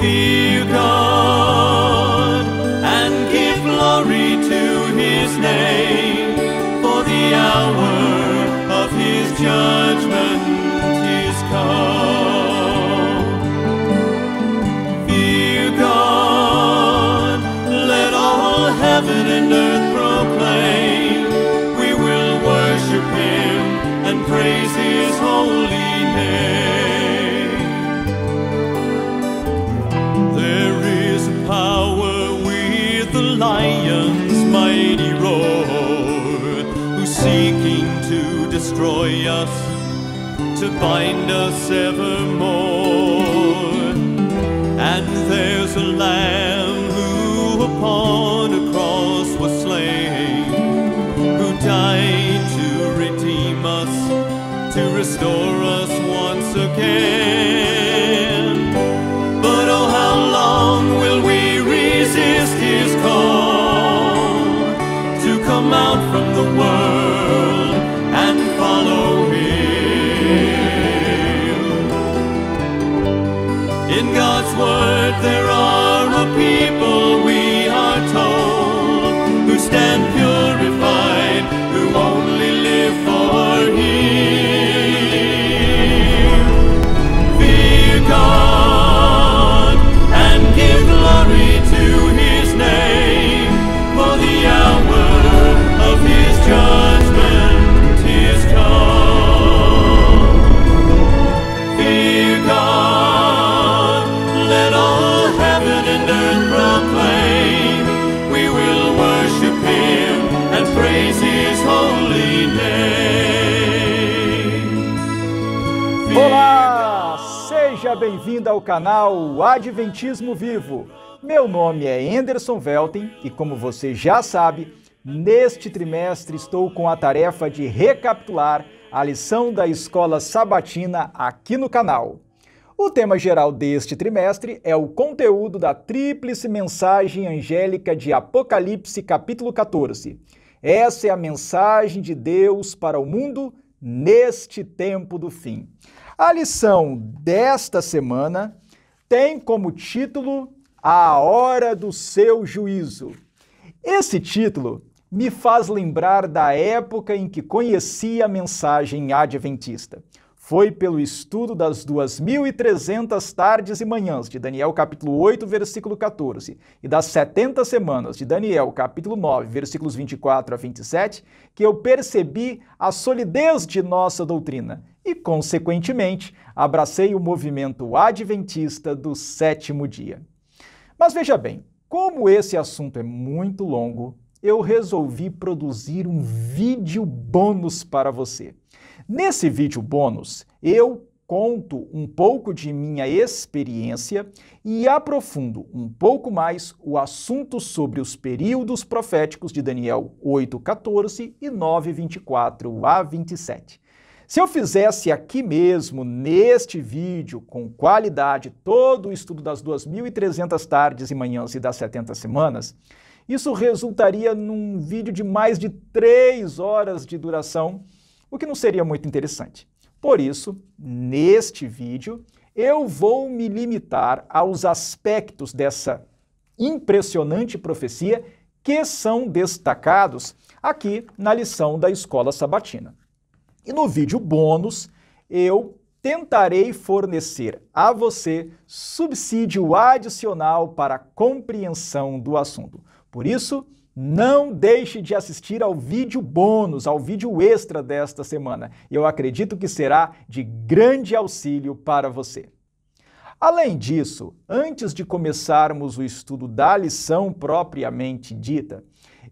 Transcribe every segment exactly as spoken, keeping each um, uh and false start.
fear God and give glory to his name, for the hour of his judgment is come. Fear God, let all heaven and earth proclaim, we will worship him and praise his holy name. Lion's mighty roar, who's seeking to destroy us, to bind us evermore. And there's a Lamb who upon a cross was slain, who died to redeem us, to restore us once again. But oh, how long will we resist his call to come out from the world and follow him? In God's word there are a people, we are told, who stand purified, who only live for him. Fear God and give glory to his name, for the hour of his judgment is come. Fear God, let all heaven and earth proclaim, we will worship him and praise his holy name. Olá, seja bem-vindo ao canal Adventismo Vivo. Meu nome é Henderson Velten e, como você já sabe, neste trimestre estou com a tarefa de recapitular a lição da Escola Sabatina aqui no canal. O tema geral deste trimestre é o conteúdo da Tríplice Mensagem Angélica de Apocalipse, capítulo quatorze. Essa é a mensagem de Deus para o mundo neste tempo do fim. A lição desta semana tem como título A Hora do Seu Juízo. Esse título me faz lembrar da época em que conheci a mensagem adventista. Foi pelo estudo das duas mil e trezentas tardes e manhãs, de Daniel capítulo oito, versículo quatorze, e das setenta semanas, de Daniel capítulo nove, versículos vinte e quatro a vinte e sete, que eu percebi a solidez de nossa doutrina e, consequentemente, abracei o movimento adventista do sétimo dia. Mas veja bem, como esse assunto é muito longo, eu resolvi produzir um vídeo bônus para você. Nesse vídeo bônus, eu conto um pouco de minha experiência e aprofundo um pouco mais o assunto sobre os períodos proféticos de Daniel oito, quatorze e nove, vinte e quatro a vinte e sete. Se eu fizesse aqui mesmo, neste vídeo, com qualidade, todo o estudo das duas mil e trezentas tardes e manhãs e das setenta semanas, isso resultaria num vídeo de mais de três horas de duração, o que não seria muito interessante. Por isso, neste vídeo, eu vou me limitar aos aspectos dessa impressionante profecia que são destacados aqui na lição da Escola Sabatina. E no vídeo bônus, eu tentarei fornecer a você subsídio adicional para a compreensão do assunto. Por isso, não deixe de assistir ao vídeo bônus, ao vídeo extra desta semana. Eu acredito que será de grande auxílio para você. Além disso, antes de começarmos o estudo da lição propriamente dita,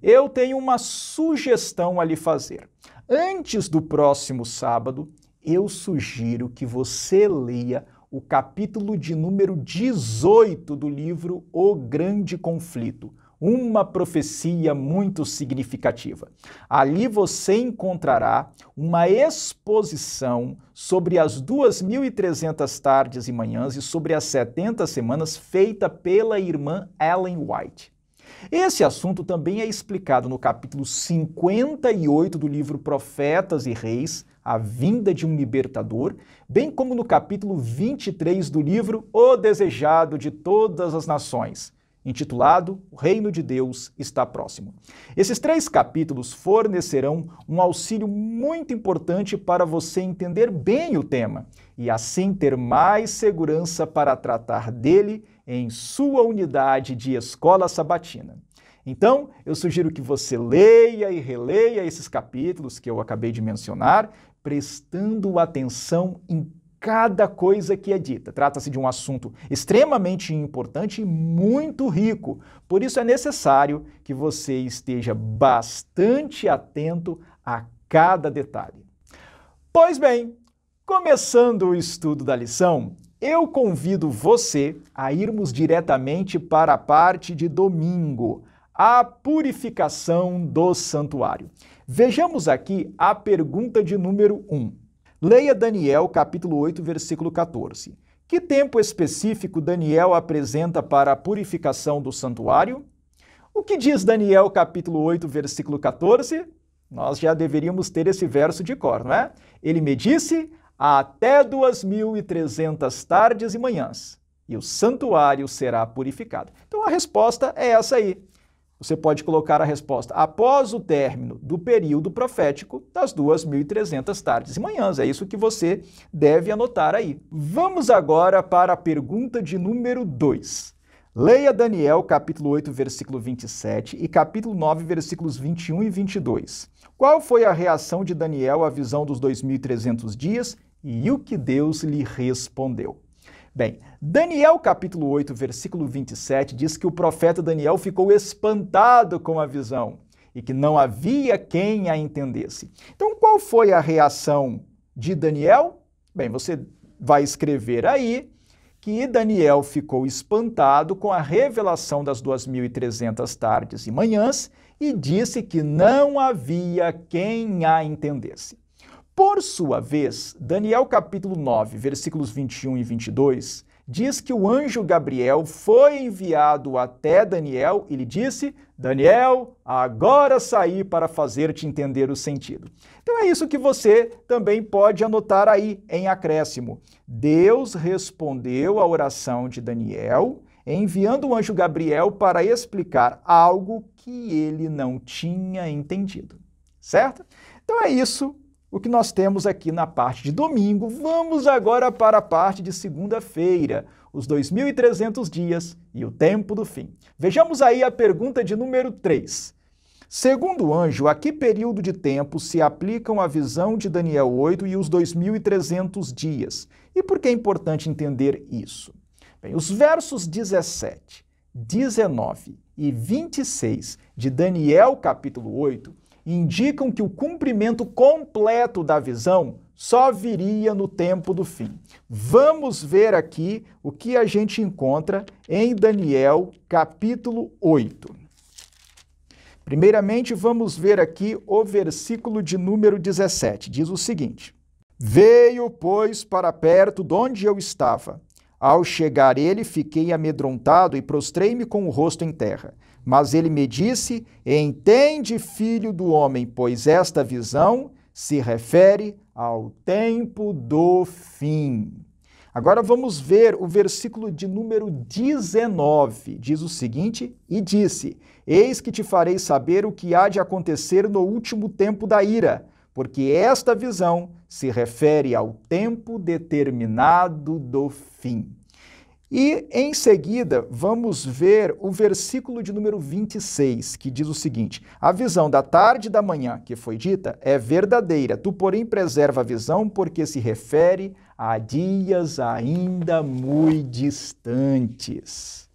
eu tenho uma sugestão a lhe fazer. Antes do próximo sábado, eu sugiro que você leia o capítulo de número dezoito do livro O Grande Conflito, uma profecia muito significativa. Ali você encontrará uma exposição sobre as duas mil e trezentas tardes e manhãs e sobre as setenta semanas feita pela irmã Ellen White. Esse assunto também é explicado no capítulo cinquenta e oito do livro Profetas e Reis, a vinda de um libertador, bem como no capítulo vinte e três do livro O Desejado de Todas as Nações, intitulado O Reino de Deus Está Próximo. Esses três capítulos fornecerão um auxílio muito importante para você entender bem o tema e assim ter mais segurança para tratar dele em sua unidade de Escola Sabatina. Então, eu sugiro que você leia e releia esses capítulos que eu acabei de mencionar, prestando atenção em cada coisa que é dita. Trata-se de um assunto extremamente importante e muito rico. Por isso, é necessário que você esteja bastante atento a cada detalhe. Pois bem, começando o estudo da lição, eu convido você a irmos diretamente para a parte de domingo, a purificação do santuário. Vejamos aqui a pergunta de número um. Leia Daniel, capítulo oito, versículo quatorze. Que tempo específico Daniel apresenta para a purificação do santuário? O que diz Daniel, capítulo oito, versículo quatorze? Nós já deveríamos ter esse verso de cor, não é? Ele me disse, até duas mil e trezentas tardes e manhãs, e o santuário será purificado. Então a resposta é essa aí. Você pode colocar a resposta após o término do período profético das duas mil e trezentas tardes e manhãs. É isso que você deve anotar aí. Vamos agora para a pergunta de número dois. Leia Daniel, capítulo oito, versículo vinte e sete e capítulo nove, versículos vinte e um e vinte e dois. Qual foi a reação de Daniel à visão dos dois mil e trezentos dias e o que Deus lhe respondeu? Bem, Daniel capítulo oito, versículo vinte e sete, diz que o profeta Daniel ficou espantado com a visão e que não havia quem a entendesse. Então, qual foi a reação de Daniel? Bem, você vai escrever aí que Daniel ficou espantado com a revelação das duas mil e trezentas tardes e manhãs e disse que não havia quem a entendesse. Por sua vez, Daniel capítulo nove, versículos vinte e um e vinte e dois, diz que o anjo Gabriel foi enviado até Daniel e lhe disse, Daniel, agora saí para fazer-te entender o sentido. Então é isso que você também pode anotar aí em acréscimo. Deus respondeu à oração de Daniel, enviando o anjo Gabriel para explicar algo que ele não tinha entendido, certo? Então é isso o que nós temos aqui na parte de domingo. Vamos agora para a parte de segunda-feira, os dois mil e trezentos dias e o tempo do fim. Vejamos aí a pergunta de número três. Segundo o anjo, a que período de tempo se aplicam a visão de Daniel oito e os dois mil e trezentos dias? E por que é importante entender isso? Bem, os versos dezessete, dezenove e vinte e seis de Daniel capítulo oito indicam que o cumprimento completo da visão só viria no tempo do fim. Vamos ver aqui o que a gente encontra em Daniel capítulo oito. Primeiramente, vamos ver aqui o versículo de número dezessete. Diz o seguinte: Veio, pois, para perto de onde eu estava. Ao chegar ele, fiquei amedrontado e prostrei-me com o rosto em terra. Mas ele me disse, entende, filho do homem, pois esta visão se refere ao tempo do fim. Agora vamos ver o versículo de número dezenove. Diz o seguinte, e disse, eis que te farei saber o que há de acontecer no último tempo da ira, porque esta visão se refere ao tempo determinado do fim. E, em seguida, vamos ver o versículo de número vinte e seis, que diz o seguinte, a visão da tarde e da manhã, que foi dita, é verdadeira, tu, porém, preserva a visão, porque se refere a dias ainda muito distantes.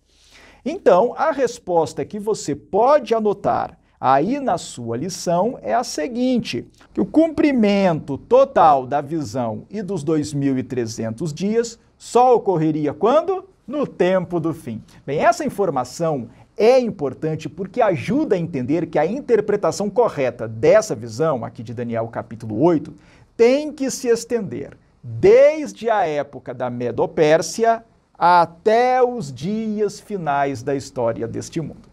Então, a resposta que você pode anotar aí na sua lição é a seguinte, que o cumprimento total da visão e dos dois mil e trezentos dias só ocorreria quando? No tempo do fim. Bem, essa informação é importante porque ajuda a entender que a interpretação correta dessa visão, aqui de Daniel capítulo oito, tem que se estender desde a época da Medo-Pérsia até os dias finais da história deste mundo.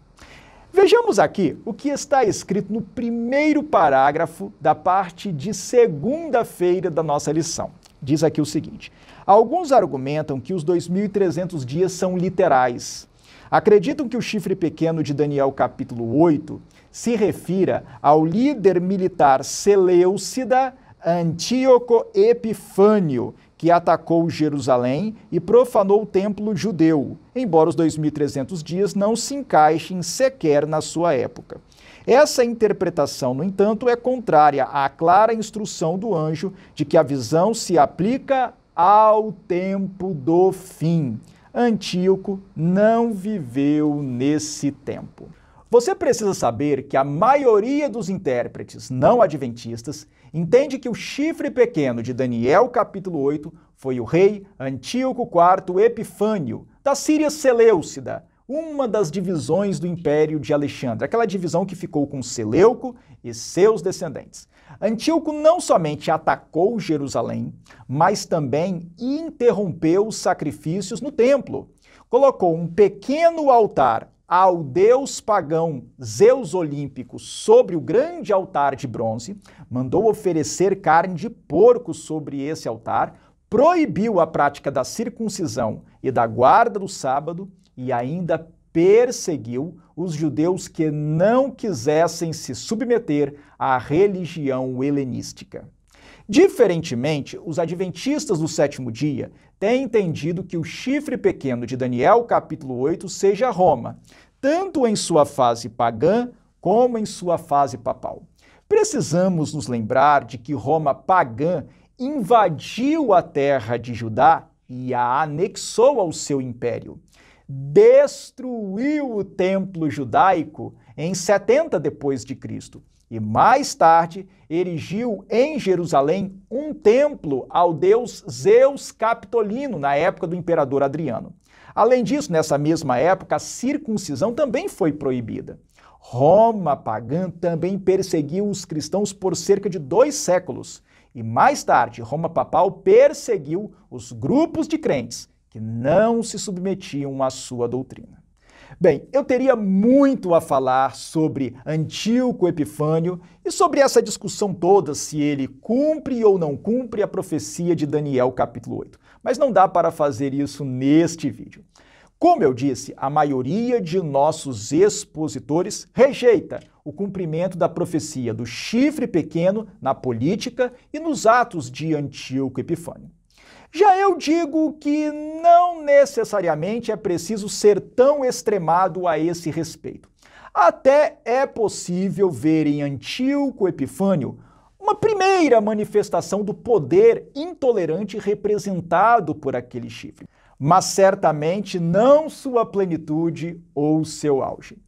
Vejamos aqui o que está escrito no primeiro parágrafo da parte de segunda-feira da nossa lição. Diz aqui o seguinte: alguns argumentam que os dois mil e trezentos dias são literais. Acreditam que o chifre pequeno de Daniel capítulo oito se refira ao líder militar seleucida Antíoco Epifânio, que atacou Jerusalém e profanou o templo judeu, embora os dois mil e trezentos dias não se encaixem sequer na sua época. Essa interpretação, no entanto, é contrária à clara instrução do anjo de que a visão se aplica ao tempo do fim. Antíoco não viveu nesse tempo. Você precisa saber que a maioria dos intérpretes não adventistas entende que o chifre pequeno de Daniel capítulo oito foi o rei Antíoco quarto Epifânio, da Síria Seleucida, uma das divisões do Império de Alexandre, aquela divisão que ficou com Seleuco e seus descendentes. Antíoco não somente atacou Jerusalém, mas também interrompeu os sacrifícios no templo. Colocou um pequeno altar ao deus pagão Zeus Olímpico sobre o grande altar de bronze, mandou oferecer carne de porco sobre esse altar, proibiu a prática da circuncisão e da guarda do sábado e ainda perseguiu os judeus que não quisessem se submeter à religião helenística. Diferentemente, os adventistas do sétimo dia têm entendido que o chifre pequeno de Daniel, capítulo oito, seja Roma, tanto em sua fase pagã como em sua fase papal. Precisamos nos lembrar de que Roma pagã invadiu a terra de Judá e a anexou ao seu império. Destruiu o templo judaico em setenta depois de Cristo. E mais tarde, erigiu em Jerusalém um templo ao deus Zeus Capitolino, na época do imperador Adriano. Além disso, nessa mesma época, a circuncisão também foi proibida. Roma pagã também perseguiu os cristãos por cerca de dois séculos. E mais tarde, Roma papal perseguiu os grupos de crentes que não se submetiam à sua doutrina. Bem, eu teria muito a falar sobre Antíoco Epifânio e sobre essa discussão toda, se ele cumpre ou não cumpre a profecia de Daniel capítulo oito. Mas não dá para fazer isso neste vídeo. Como eu disse, a maioria de nossos expositores rejeita o cumprimento da profecia do chifre pequeno na política e nos atos de Antíoco Epifânio. Já eu digo que não necessariamente é preciso ser tão extremado a esse respeito. Até é possível ver em Antíoco Epifânio uma primeira manifestação do poder intolerante representado por aquele chifre, mas certamente não sua plenitude ou seu auge.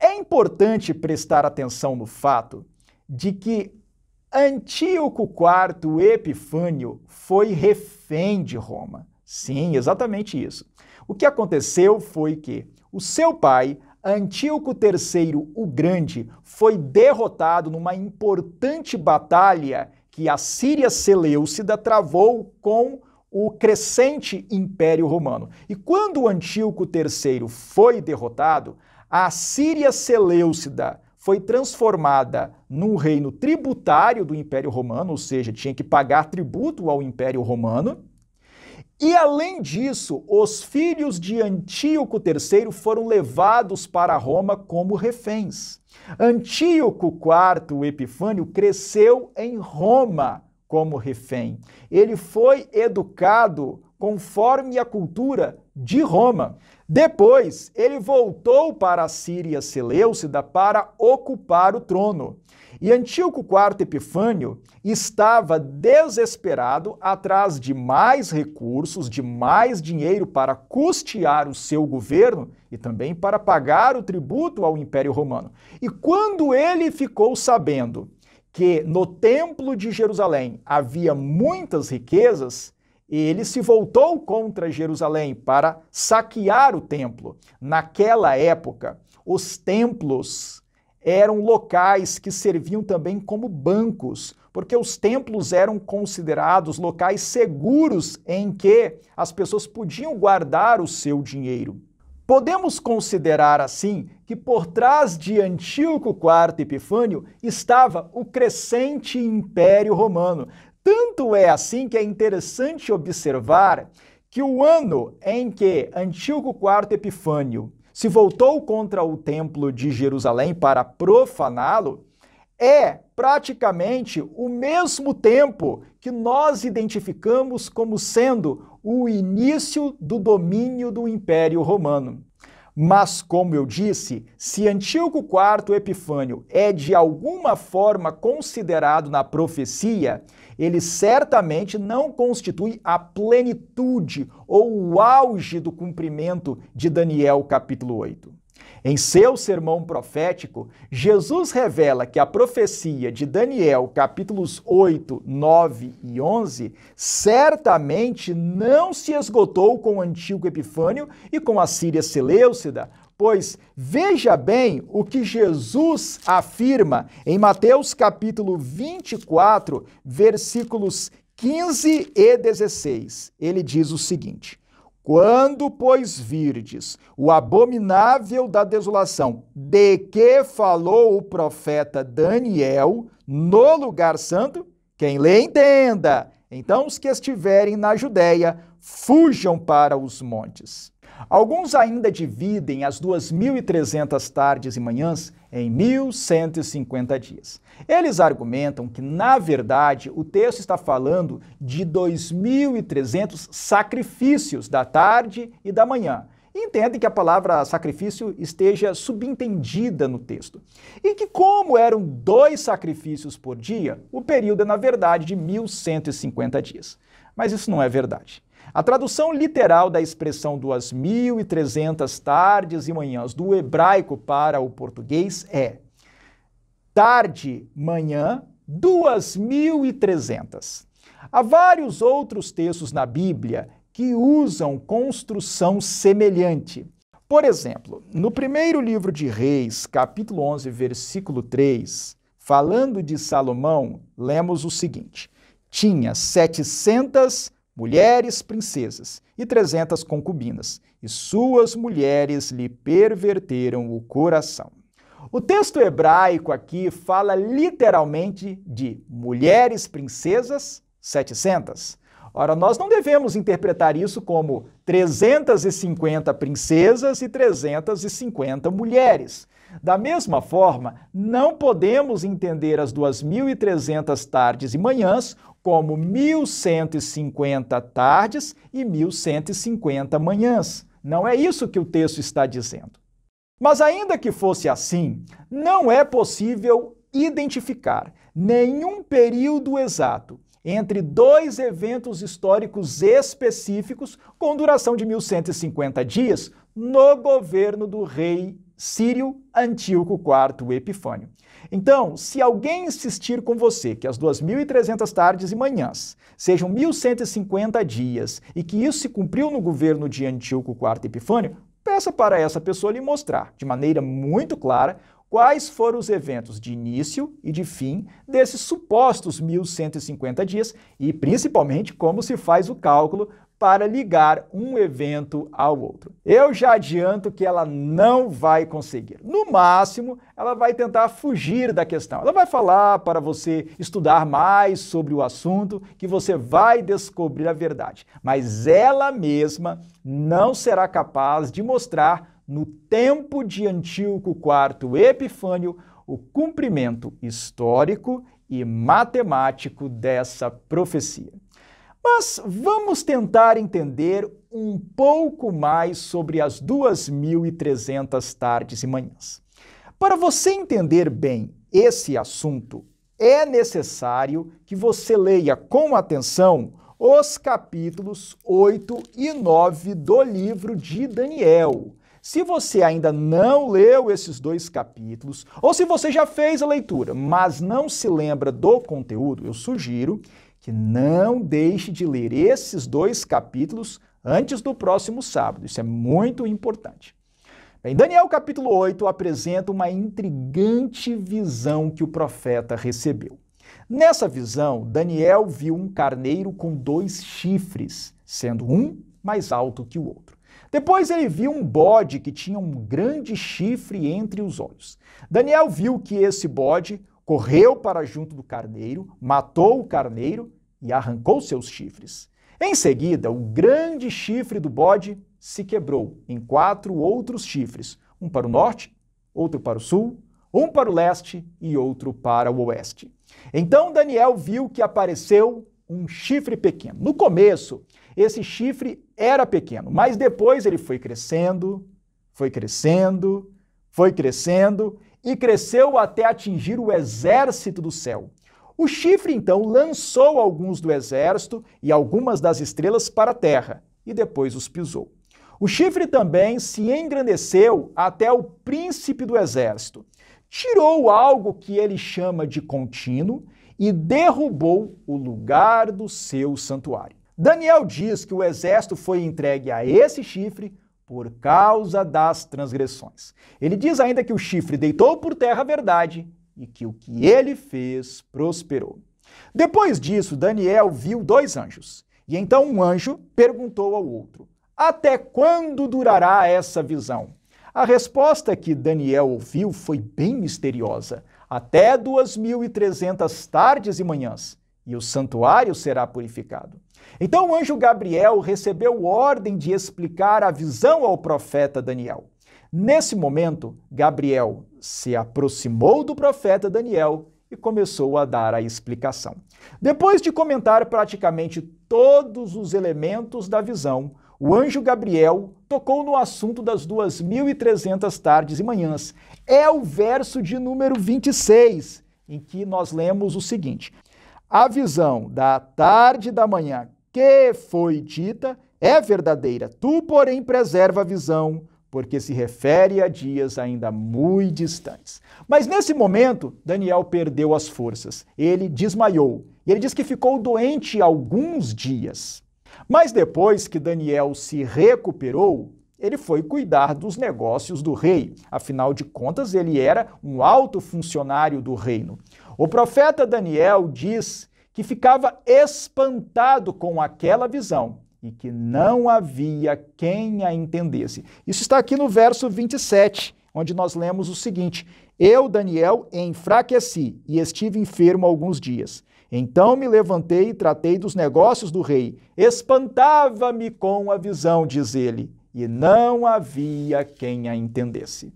É importante prestar atenção no fato de que Antíoco quarto Epifânio foi refém de Roma. Sim, exatamente isso. O que aconteceu foi que o seu pai, Antíoco terceiro o Grande, foi derrotado numa importante batalha que a Síria Seleucida travou com o crescente Império Romano. E quando Antíoco terceiro foi derrotado, a Síria Seleucida foi transformada num reino tributário do Império Romano, ou seja, tinha que pagar tributo ao Império Romano. E, além disso, os filhos de Antíoco terceiro foram levados para Roma como reféns. Antíoco quarto Epifânio cresceu em Roma como refém. Ele foi educado conforme a cultura de Roma. Depois, ele voltou para a Síria Seleucida para ocupar o trono. E Antíoco quarto Epifânio estava desesperado atrás de mais recursos, de mais dinheiro para custear o seu governo e também para pagar o tributo ao Império Romano. E quando ele ficou sabendo que no Templo de Jerusalém havia muitas riquezas, ele se voltou contra Jerusalém para saquear o templo. Naquela época, os templos eram locais que serviam também como bancos, porque os templos eram considerados locais seguros em que as pessoas podiam guardar o seu dinheiro. Podemos considerar, assim, que por trás de Antíoco quarto Epifânio estava o crescente Império Romano. Tanto é assim que é interessante observar que o ano em que Antíoco quarto Epifânio se voltou contra o Templo de Jerusalém para profaná-lo, é praticamente o mesmo tempo que nós identificamos como sendo o início do domínio do Império Romano. Mas, como eu disse, se Antíoco quarto Epifânio é de alguma forma considerado na profecia, ele certamente não constitui a plenitude ou o auge do cumprimento de Daniel capítulo oito. Em seu sermão profético, Jesus revela que a profecia de Daniel, capítulos oito, nove e onze, certamente não se esgotou com o Antíoco Epifânio e com a Síria Seleucida, pois veja bem o que Jesus afirma em Mateus, capítulo vinte e quatro, versículos quinze e dezesseis. Ele diz o seguinte: quando, pois, virdes o abominável da desolação, de que falou o profeta Daniel, no lugar santo, quem lê entenda. Então os que estiverem na Judéia, fujam para os montes. Alguns ainda dividem as duas mil e trezentas tardes e manhãs em mil cento e cinquenta dias. Eles argumentam que, na verdade, o texto está falando de dois mil e trezentos sacrifícios da tarde e da manhã. Entendem que a palavra sacrifício esteja subentendida no texto. E que, como eram dois sacrifícios por dia, o período é, na verdade, de mil cento e cinquenta dias. Mas isso não é verdade. A tradução literal da expressão duas mil e trezentas tardes e manhãs do hebraico para o português é tarde, manhã, duas mil e trezentas. Há vários outros textos na Bíblia que usam construção semelhante. Por exemplo, no primeiro livro de Reis, capítulo onze, versículo três, falando de Salomão, lemos o seguinte: tinha setecentas mulheres princesas e trezentas concubinas, e suas mulheres lhe perverteram o coração. O texto hebraico aqui fala literalmente de mulheres princesas, setecentas. Ora, nós não devemos interpretar isso como trezentas e cinquenta princesas e trezentas e cinquenta mulheres. Da mesma forma, não podemos entender as duas mil e trezentas tardes e manhãs como mil cento e cinquenta tardes e mil cento e cinquenta manhãs. Não é isso que o texto está dizendo. Mas ainda que fosse assim, não é possível identificar nenhum período exato entre dois eventos históricos específicos com duração de mil cento e cinquenta dias no governo do rei sírio Antíoco quarto Epifânio. Então, se alguém insistir com você que as duas mil e trezentas tardes e manhãs sejam mil cento e cinquenta dias e que isso se cumpriu no governo de Antíoco quarto Epifânio, peça para essa pessoa lhe mostrar, de maneira muito clara, quais foram os eventos de início e de fim desses supostos mil cento e cinquenta dias e, principalmente, como se faz o cálculo para ligar um evento ao outro. Eu já adianto que ela não vai conseguir. No máximo, ela vai tentar fugir da questão. Ela vai falar para você estudar mais sobre o assunto, que você vai descobrir a verdade. Mas ela mesma não será capaz de mostrar, no tempo de Antíoco quarto Epifânio, o cumprimento histórico e matemático dessa profecia. Mas vamos tentar entender um pouco mais sobre as duas mil e trezentas tardes e manhãs. Para você entender bem esse assunto, é necessário que você leia com atenção os capítulos oito e nove do livro de Daniel. Se você ainda não leu esses dois capítulos, ou se você já fez a leitura, mas não se lembra do conteúdo, eu sugiro que não deixe de ler esses dois capítulos antes do próximo sábado. Isso é muito importante. Bem, Daniel capítulo oito apresenta uma intrigante visão que o profeta recebeu. Nessa visão, Daniel viu um carneiro com dois chifres, sendo um mais alto que o outro. Depois ele viu um bode que tinha um grande chifre entre os olhos. Daniel viu que esse bode correu para junto do carneiro, matou o carneiro e arrancou seus chifres. Em seguida, o grande chifre do bode se quebrou em quatro outros chifres, um para o norte, outro para o sul, um para o leste e outro para o oeste. Então Daniel viu que apareceu um chifre pequeno. No começo, esse chifre era pequeno, mas depois ele foi crescendo, foi crescendo, foi crescendo e cresceu até atingir o exército do céu. O chifre, então, lançou alguns do exército e algumas das estrelas para a terra e depois os pisou. O chifre também se engrandeceu até o príncipe do exército. Tirou algo que ele chama de contínuo e derrubou o lugar do seu santuário. Daniel diz que o exército foi entregue a esse chifre por causa das transgressões. Ele diz ainda que o chifre deitou por terra a verdade e que o que ele fez prosperou. Depois disso, Daniel viu dois anjos. E então um anjo perguntou ao outro: até quando durará essa visão? A resposta que Daniel ouviu foi bem misteriosa. Até duas mil e trezentas tardes e manhãs, e o santuário será purificado. Então o anjo Gabriel recebeu ordem de explicar a visão ao profeta Daniel. Nesse momento, Gabriel se aproximou do profeta Daniel e começou a dar a explicação. Depois de comentar praticamente todos os elementos da visão, o anjo Gabriel tocou no assunto das duas mil e trezentas tardes e manhãs. É o verso de número vinte e seis, em que nós lemos o seguinte: a visão da tarde da manhã que foi dita é verdadeira, tu, porém, preserva a visão, porque se refere a dias ainda muito distantes. Mas nesse momento, Daniel perdeu as forças, ele desmaiou, e ele diz que ficou doente alguns dias. Mas depois que Daniel se recuperou, ele foi cuidar dos negócios do rei. Afinal de contas, ele era um alto funcionário do reino. O profeta Daniel diz que ficava espantado com aquela visão e que não havia quem a entendesse. Isso está aqui no verso vinte e sete, onde nós lemos o seguinte: eu, Daniel, enfraqueci e estive enfermo alguns dias. Então me levantei e tratei dos negócios do rei. Espantava-me com a visão, diz ele, e não havia quem a entendesse.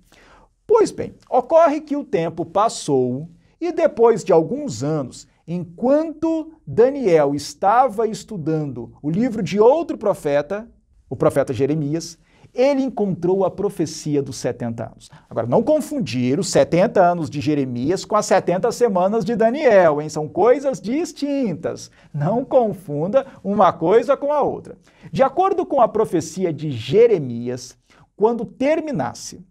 Pois bem, ocorre que o tempo passou e depois de alguns anos, enquanto Daniel estava estudando o livro de outro profeta, o profeta Jeremias, ele encontrou a profecia dos setenta anos. Agora, não confundir os setenta anos de Jeremias com as setenta semanas de Daniel, hein? São coisas distintas. Não confunda uma coisa com a outra. De acordo com a profecia de Jeremias, quando terminasse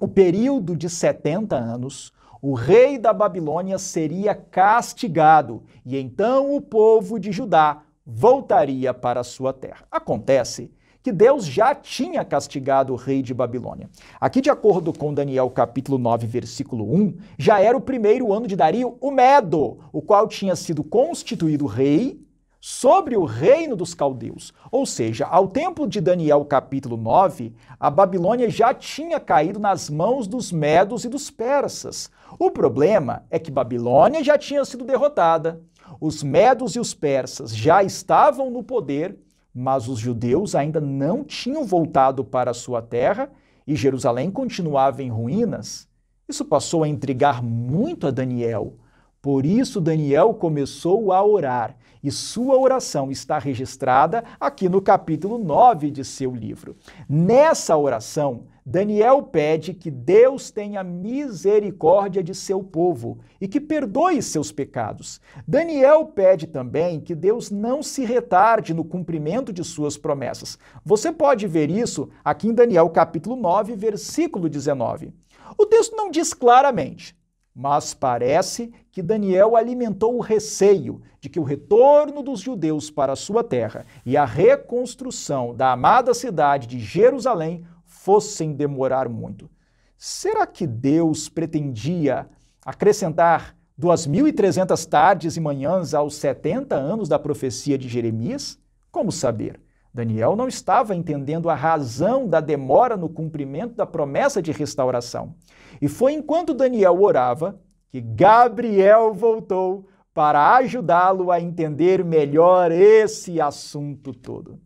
o período de setenta anos, o rei da Babilônia seria castigado, e então o povo de Judá voltaria para a sua terra. Acontece que Deus já tinha castigado o rei de Babilônia. Aqui, de acordo com Daniel capítulo nove, versículo um, já era o primeiro ano de Dario, o Medo, o qual tinha sido constituído rei sobre o reino dos caldeus. Ou seja, ao tempo de Daniel capítulo nove, a Babilônia já tinha caído nas mãos dos Medos e dos Persas. O problema é que Babilônia já tinha sido derrotada, os Medos e os Persas já estavam no poder, mas os judeus ainda não tinham voltado para a sua terra e Jerusalém continuava em ruínas. Isso passou a intrigar muito a Daniel. Por isso, Daniel começou a orar, e sua oração está registrada aqui no capítulo nove de seu livro. Nessa oração, Daniel pede que Deus tenha misericórdia de seu povo e que perdoe seus pecados. Daniel pede também que Deus não se retarde no cumprimento de suas promessas. Você pode ver isso aqui em Daniel capítulo nove, versículo dezenove. O texto não diz claramente, mas parece que Daniel alimentou o receio de que o retorno dos judeus para a sua terra e a reconstrução da amada cidade de Jerusalém fossem demorar muito. Será que Deus pretendia acrescentar duas mil e trezentas tardes e manhãs aos setenta anos da profecia de Jeremias? Como saber? Daniel não estava entendendo a razão da demora no cumprimento da promessa de restauração. E foi enquanto Daniel orava que Gabriel voltou para ajudá-lo a entender melhor esse assunto todo.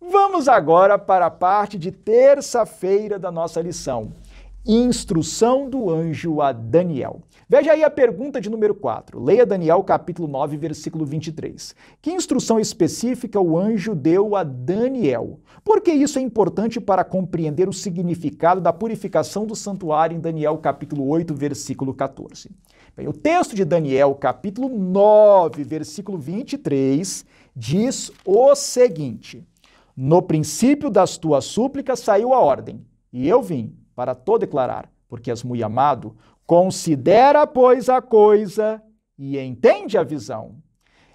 Vamos agora para a parte de terça-feira da nossa lição. Instrução do anjo a Daniel. Veja aí a pergunta de número quatro. Leia Daniel capítulo nove, versículo vinte e três. Que instrução específica o anjo deu a Daniel? Por que isso é importante para compreender o significado da purificação do santuário em Daniel capítulo oito, versículo quatorze? Bem, o texto de Daniel capítulo nove, versículo vinte e três diz o seguinte: no princípio das tuas súplicas saiu a ordem, e eu vim para te declarar, porque és muito amado. Considera, pois, a coisa e entende a visão.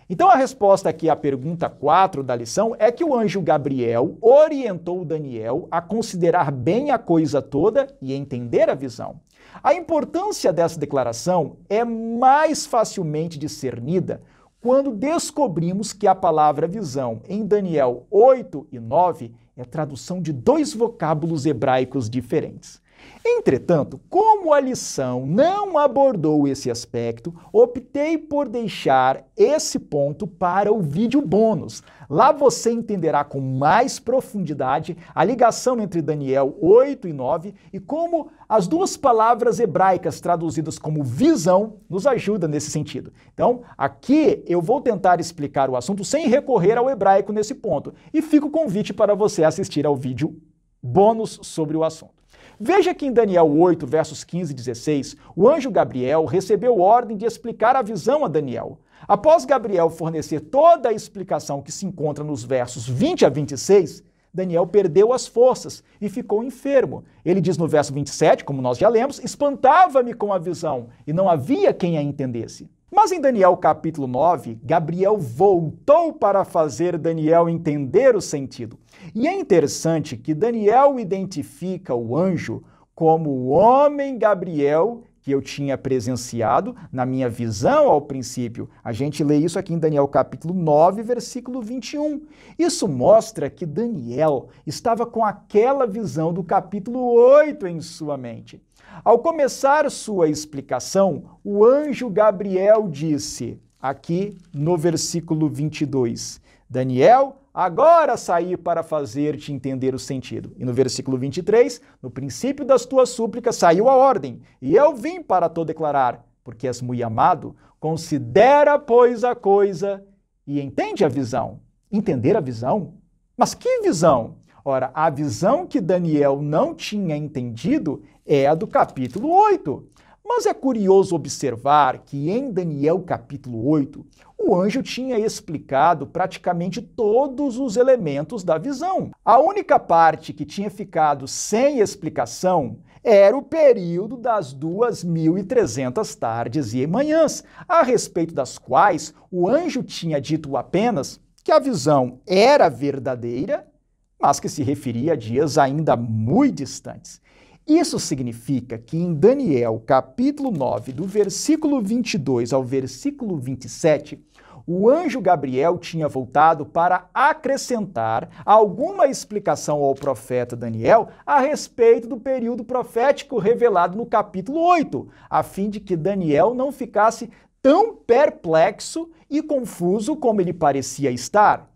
Então, a resposta aqui à pergunta quatro da lição é que o anjo Gabriel orientou Daniel a considerar bem a coisa toda e entender a visão. A importância dessa declaração é mais facilmente discernida quando descobrimos que a palavra visão em Daniel oito e nove é tradução de dois vocábulos hebraicos diferentes. Entretanto, como a lição não abordou esse aspecto, optei por deixar esse ponto para o vídeo bônus. Lá você entenderá com mais profundidade a ligação entre Daniel oito e nove e como as duas palavras hebraicas traduzidas como visão nos ajudam nesse sentido. Então, aqui eu vou tentar explicar o assunto sem recorrer ao hebraico nesse ponto. E fica o convite para você assistir ao vídeo bônus sobre o assunto. Veja que em Daniel oito, versos quinze e dezesseis, o anjo Gabriel recebeu ordem de explicar a visão a Daniel. Após Gabriel fornecer toda a explicação que se encontra nos versos vinte a vinte e seis, Daniel perdeu as forças e ficou enfermo. Ele diz no verso vinte e sete, como nós já lemos, espantava-me com a visão e não havia quem a entendesse. Mas em Daniel capítulo nove, Gabriel voltou para fazer Daniel entender o sentido. E é interessante que Daniel identifica o anjo como o homem Gabriel que eu tinha presenciado na minha visão ao princípio. A gente lê isso aqui em Daniel capítulo nove, versículo vinte e um. Isso mostra que Daniel estava com aquela visão do capítulo oito em sua mente. Ao começar sua explicação, o anjo Gabriel disse, aqui no versículo vinte e dois, Daniel, agora saí para fazer-te entender o sentido. E no versículo vinte e três, no princípio das tuas súplicas saiu a ordem, e eu vim para te declarar, porque és muito amado, considera, pois, a coisa e entende a visão. Entender a visão? Mas que visão? Ora, a visão que Daniel não tinha entendido é a do capítulo oito. Mas é curioso observar que em Daniel capítulo oito, o anjo tinha explicado praticamente todos os elementos da visão. A única parte que tinha ficado sem explicação era o período das duas mil e trezentas tardes e manhãs, a respeito das quais o anjo tinha dito apenas que a visão era verdadeira, mas que se referia a dias ainda muito distantes. Isso significa que em Daniel, capítulo nove, do versículo vinte e dois ao versículo vinte e sete, o anjo Gabriel tinha voltado para acrescentar alguma explicação ao profeta Daniel a respeito do período profético revelado no capítulo oito, a fim de que Daniel não ficasse tão perplexo e confuso como ele parecia estar.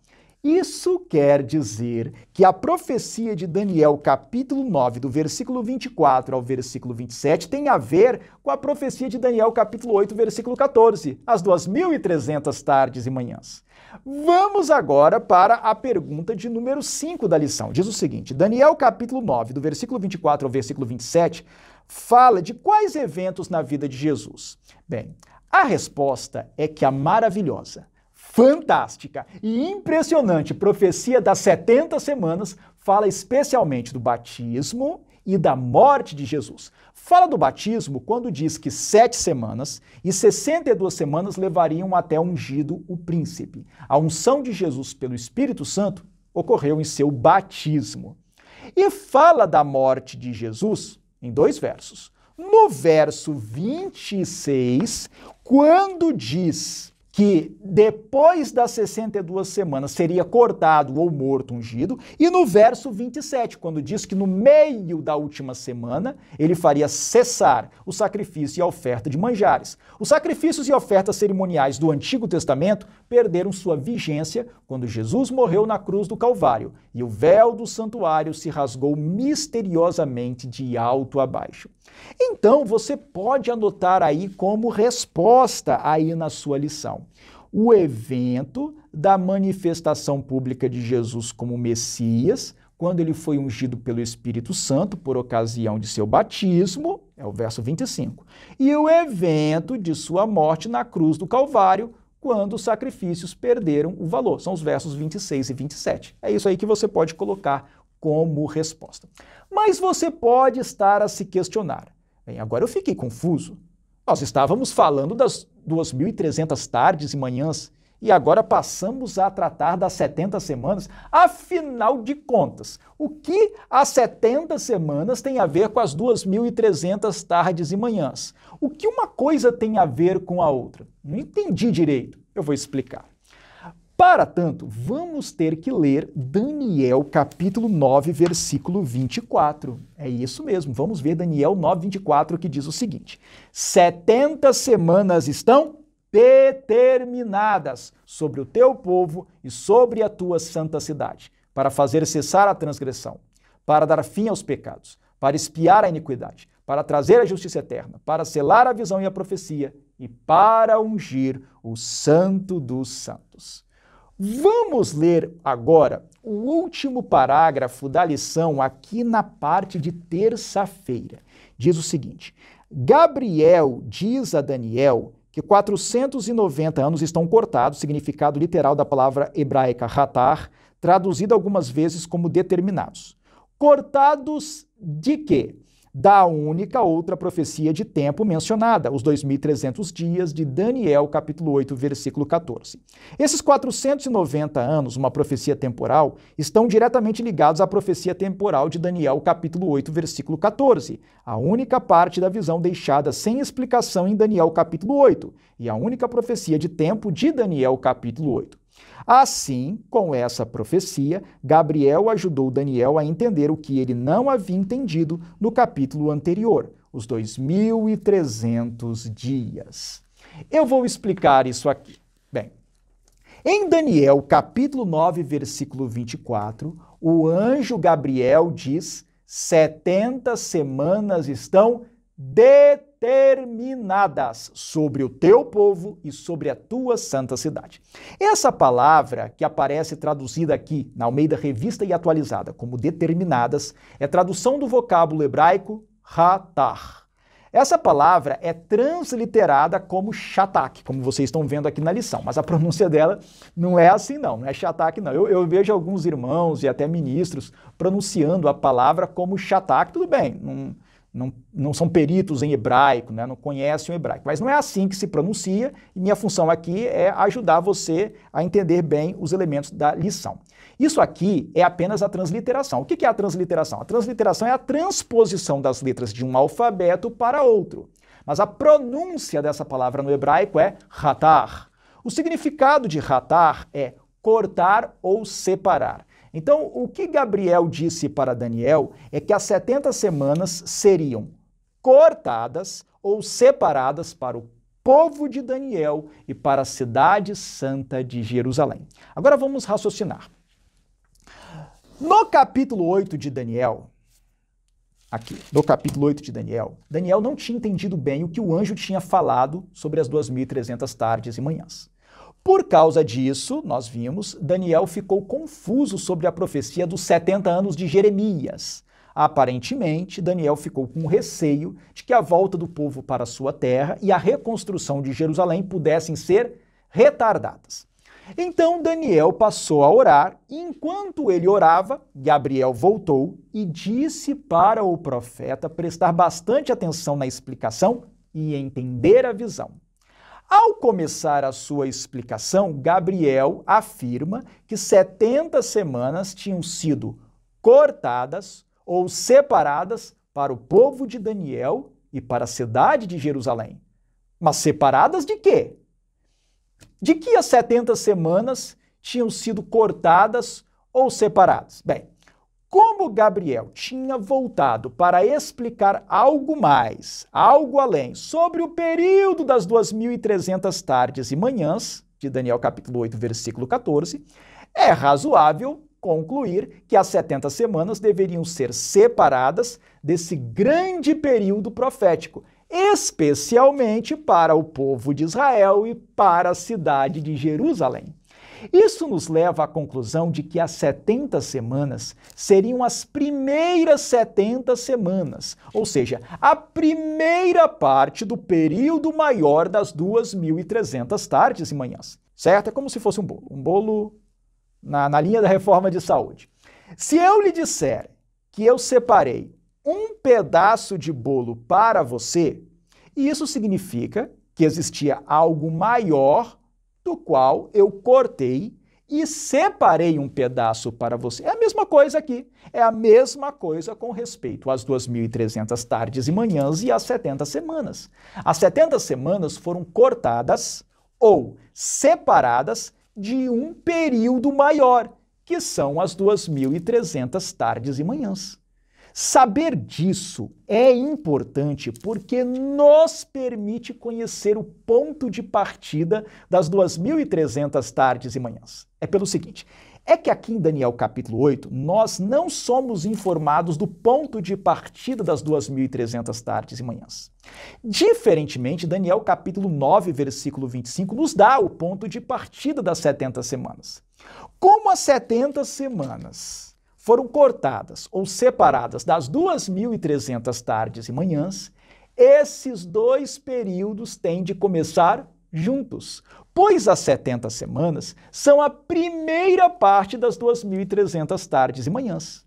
Isso quer dizer que a profecia de Daniel capítulo nove, do versículo vinte e quatro ao versículo vinte e sete, tem a ver com a profecia de Daniel capítulo oito, versículo quatorze, as duas mil e trezentas tardes e manhãs. Vamos agora para a pergunta de número cinco da lição. Diz o seguinte, Daniel capítulo nove, do versículo vinte e quatro ao versículo vinte e sete, fala de quais eventos na vida de Jesus? Bem, a resposta é que a maravilhosa, fantástica e impressionante profecia das setenta semanas fala especialmente do batismo e da morte de Jesus. Fala do batismo quando diz que sete semanas e sessenta e duas semanas levariam até ungido o príncipe. A unção de Jesus pelo Espírito Santo ocorreu em seu batismo. E fala da morte de Jesus em dois versos. No verso vinte e seis, quando diz que depois das sessenta e duas semanas seria cortado ou morto, ungido, e no verso vinte e sete, quando diz que no meio da última semana ele faria cessar o sacrifício e a oferta de manjares. Os sacrifícios e ofertas cerimoniais do Antigo Testamento perderam sua vigência quando Jesus morreu na cruz do Calvário, e o véu do santuário se rasgou misteriosamente de alto a baixo. Então, você pode anotar aí como resposta aí na sua lição. O evento da manifestação pública de Jesus como Messias, quando ele foi ungido pelo Espírito Santo por ocasião de seu batismo, é o verso vinte e cinco. E o evento de sua morte na cruz do Calvário, quando os sacrifícios perderam o valor. São os versos vinte e seis e vinte e sete. É isso aí que você pode colocar como resposta. Mas você pode estar a se questionar. Bem, agora eu fiquei confuso. Nós estávamos falando das duas mil e trezentas tardes e manhãs e agora passamos a tratar das setenta semanas. Afinal de contas, o que as setenta semanas tem a ver com as duas mil e trezentas tardes e manhãs? O que uma coisa tem a ver com a outra? Não entendi direito. Eu vou explicar. Para tanto, vamos ter que ler Daniel capítulo nove, versículo vinte e quatro. É isso mesmo, vamos ver Daniel nove, vinte e quatro, que diz o seguinte. setenta semanas estão determinadas sobre o teu povo e sobre a tua santa cidade, para fazer cessar a transgressão, para dar fim aos pecados, para espiar a iniquidade, para trazer a justiça eterna, para selar a visão e a profecia e para ungir o santo dos santos. Vamos ler agora o último parágrafo da lição aqui na parte de terça-feira. Diz o seguinte, Gabriel diz a Daniel que quatrocentos e noventa anos estão cortados, significado literal da palavra hebraica ratar, traduzido algumas vezes como determinados. Cortados de quê? Da única outra profecia de tempo mencionada, os dois mil e trezentos dias de Daniel, capítulo oito, versículo quatorze. Esses quatrocentos e noventa anos, uma profecia temporal, estão diretamente ligados à profecia temporal de Daniel, capítulo oito, versículo quatorze, a única parte da visão deixada sem explicação em Daniel, capítulo oito, e a única profecia de tempo de Daniel, capítulo oito. Assim, com essa profecia, Gabriel ajudou Daniel a entender o que ele não havia entendido no capítulo anterior, os dois mil e trezentos dias. Eu vou explicar isso aqui. Bem, em Daniel, capítulo nove, versículo vinte e quatro, o anjo Gabriel diz: setenta semanas estão determinadas sobre o teu povo e sobre a tua santa cidade. Essa palavra, que aparece traduzida aqui na Almeida Revista e Atualizada como determinadas, é tradução do vocábulo hebraico ratar. Essa palavra é transliterada como shatak, como vocês estão vendo aqui na lição, mas a pronúncia dela não é assim não, não é shatak não. Eu, eu vejo alguns irmãos e até ministros pronunciando a palavra como shatak, tudo bem, não... Não, não são peritos em hebraico, né? Não conhecem o hebraico, mas não é assim que se pronuncia e minha função aqui é ajudar você a entender bem os elementos da lição. Isso aqui é apenas a transliteração. O que é a transliteração? A transliteração é a transposição das letras de um alfabeto para outro, mas a pronúncia dessa palavra no hebraico é ratar. O significado de ratar é cortar ou separar. Então, o que Gabriel disse para Daniel é que as setenta semanas seriam cortadas ou separadas para o povo de Daniel e para a cidade santa de Jerusalém. Agora vamos raciocinar. No capítulo oito de Daniel, aqui, no capítulo oito de Daniel, Daniel não tinha entendido bem o que o anjo tinha falado sobre as duas mil e trezentas tardes e manhãs. Por causa disso, nós vimos, Daniel ficou confuso sobre a profecia dos setenta anos de Jeremias. Aparentemente, Daniel ficou com receio de que a volta do povo para a sua terra e a reconstrução de Jerusalém pudessem ser retardadas. Então, Daniel passou a orar e, enquanto ele orava, Gabriel voltou e disse para o profeta prestar bastante atenção na explicação e entender a visão. Ao começar a sua explicação, Gabriel afirma que setenta semanas tinham sido cortadas ou separadas para o povo de Daniel e para a cidade de Jerusalém. Mas separadas de quê? de que as setenta semanas tinham sido cortadas ou separadas? Bem, como Gabriel tinha voltado para explicar algo mais, algo além, sobre o período das duas mil e trezentas tardes e manhãs, de Daniel capítulo oito, versículo quatorze, é razoável concluir que as setenta semanas deveriam ser separadas desse grande período profético, especialmente para o povo de Israel e para a cidade de Jerusalém. Isso nos leva à conclusão de que as setenta semanas seriam as primeiras setenta semanas, ou seja, a primeira parte do período maior das duas mil e trezentas tardes e manhãs, certo? É como se fosse um bolo, um bolo na, na linha da reforma de saúde. Se eu lhe disser que eu separei um pedaço de bolo para você, isso significa que existia algo maior do qual eu cortei e separei um pedaço para você. É a mesma coisa aqui, é a mesma coisa com respeito às duas mil e trezentas tardes e manhãs e às setenta semanas. As setenta semanas foram cortadas ou separadas de um período maior, que são as duas mil e trezentas tardes e manhãs. Saber disso é importante porque nos permite conhecer o ponto de partida das duas mil e trezentas tardes e manhãs. É pelo seguinte, é que aqui em Daniel capítulo oito, nós não somos informados do ponto de partida das duas mil e trezentas tardes e manhãs. Diferentemente, Daniel capítulo nove, versículo vinte e cinco, nos dá o ponto de partida das setenta semanas. Como as setenta semanas foram cortadas ou separadas das duas mil e trezentas tardes e manhãs, esses dois períodos têm de começar juntos, pois as setenta semanas são a primeira parte das duas mil e trezentas tardes e manhãs.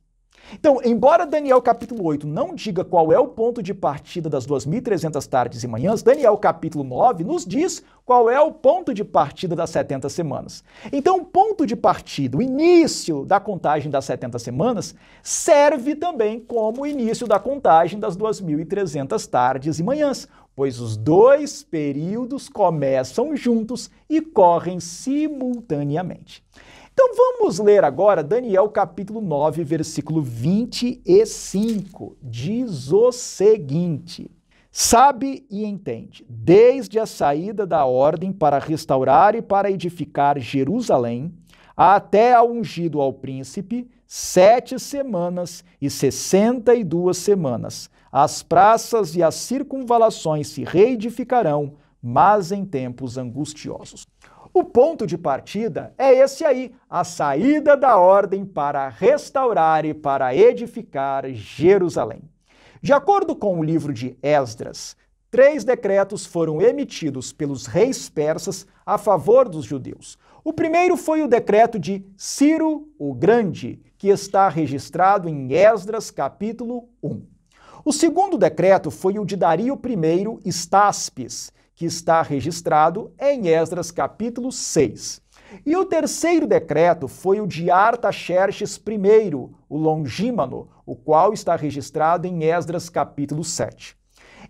Então, embora Daniel capítulo oito não diga qual é o ponto de partida das duas mil e trezentas tardes e manhãs, Daniel capítulo nove nos diz qual é o ponto de partida das setenta semanas. Então, o ponto de partida, o início da contagem das setenta semanas, serve também como o início da contagem das duas mil e trezentas tardes e manhãs, pois os dois períodos começam juntos e correm simultaneamente. Então vamos ler agora Daniel capítulo nove, versículo vinte e cinco, diz o seguinte: sabe e entende, desde a saída da ordem para restaurar e para edificar Jerusalém, até ao ungido ao príncipe, sete semanas e sessenta e duas semanas, as praças e as circunvalações se reedificarão, mas em tempos angustiosos. O ponto de partida é esse aí, a saída da ordem para restaurar e para edificar Jerusalém. De acordo com o livro de Esdras, três decretos foram emitidos pelos reis persas a favor dos judeus. O primeiro foi o decreto de Ciro o Grande, que está registrado em Esdras capítulo um. O segundo decreto foi o de Dario I Estaspes, que está registrado em Esdras capítulo seis. E o terceiro decreto foi o de Artaxerxes I, o Longímano, o qual está registrado em Esdras capítulo sete.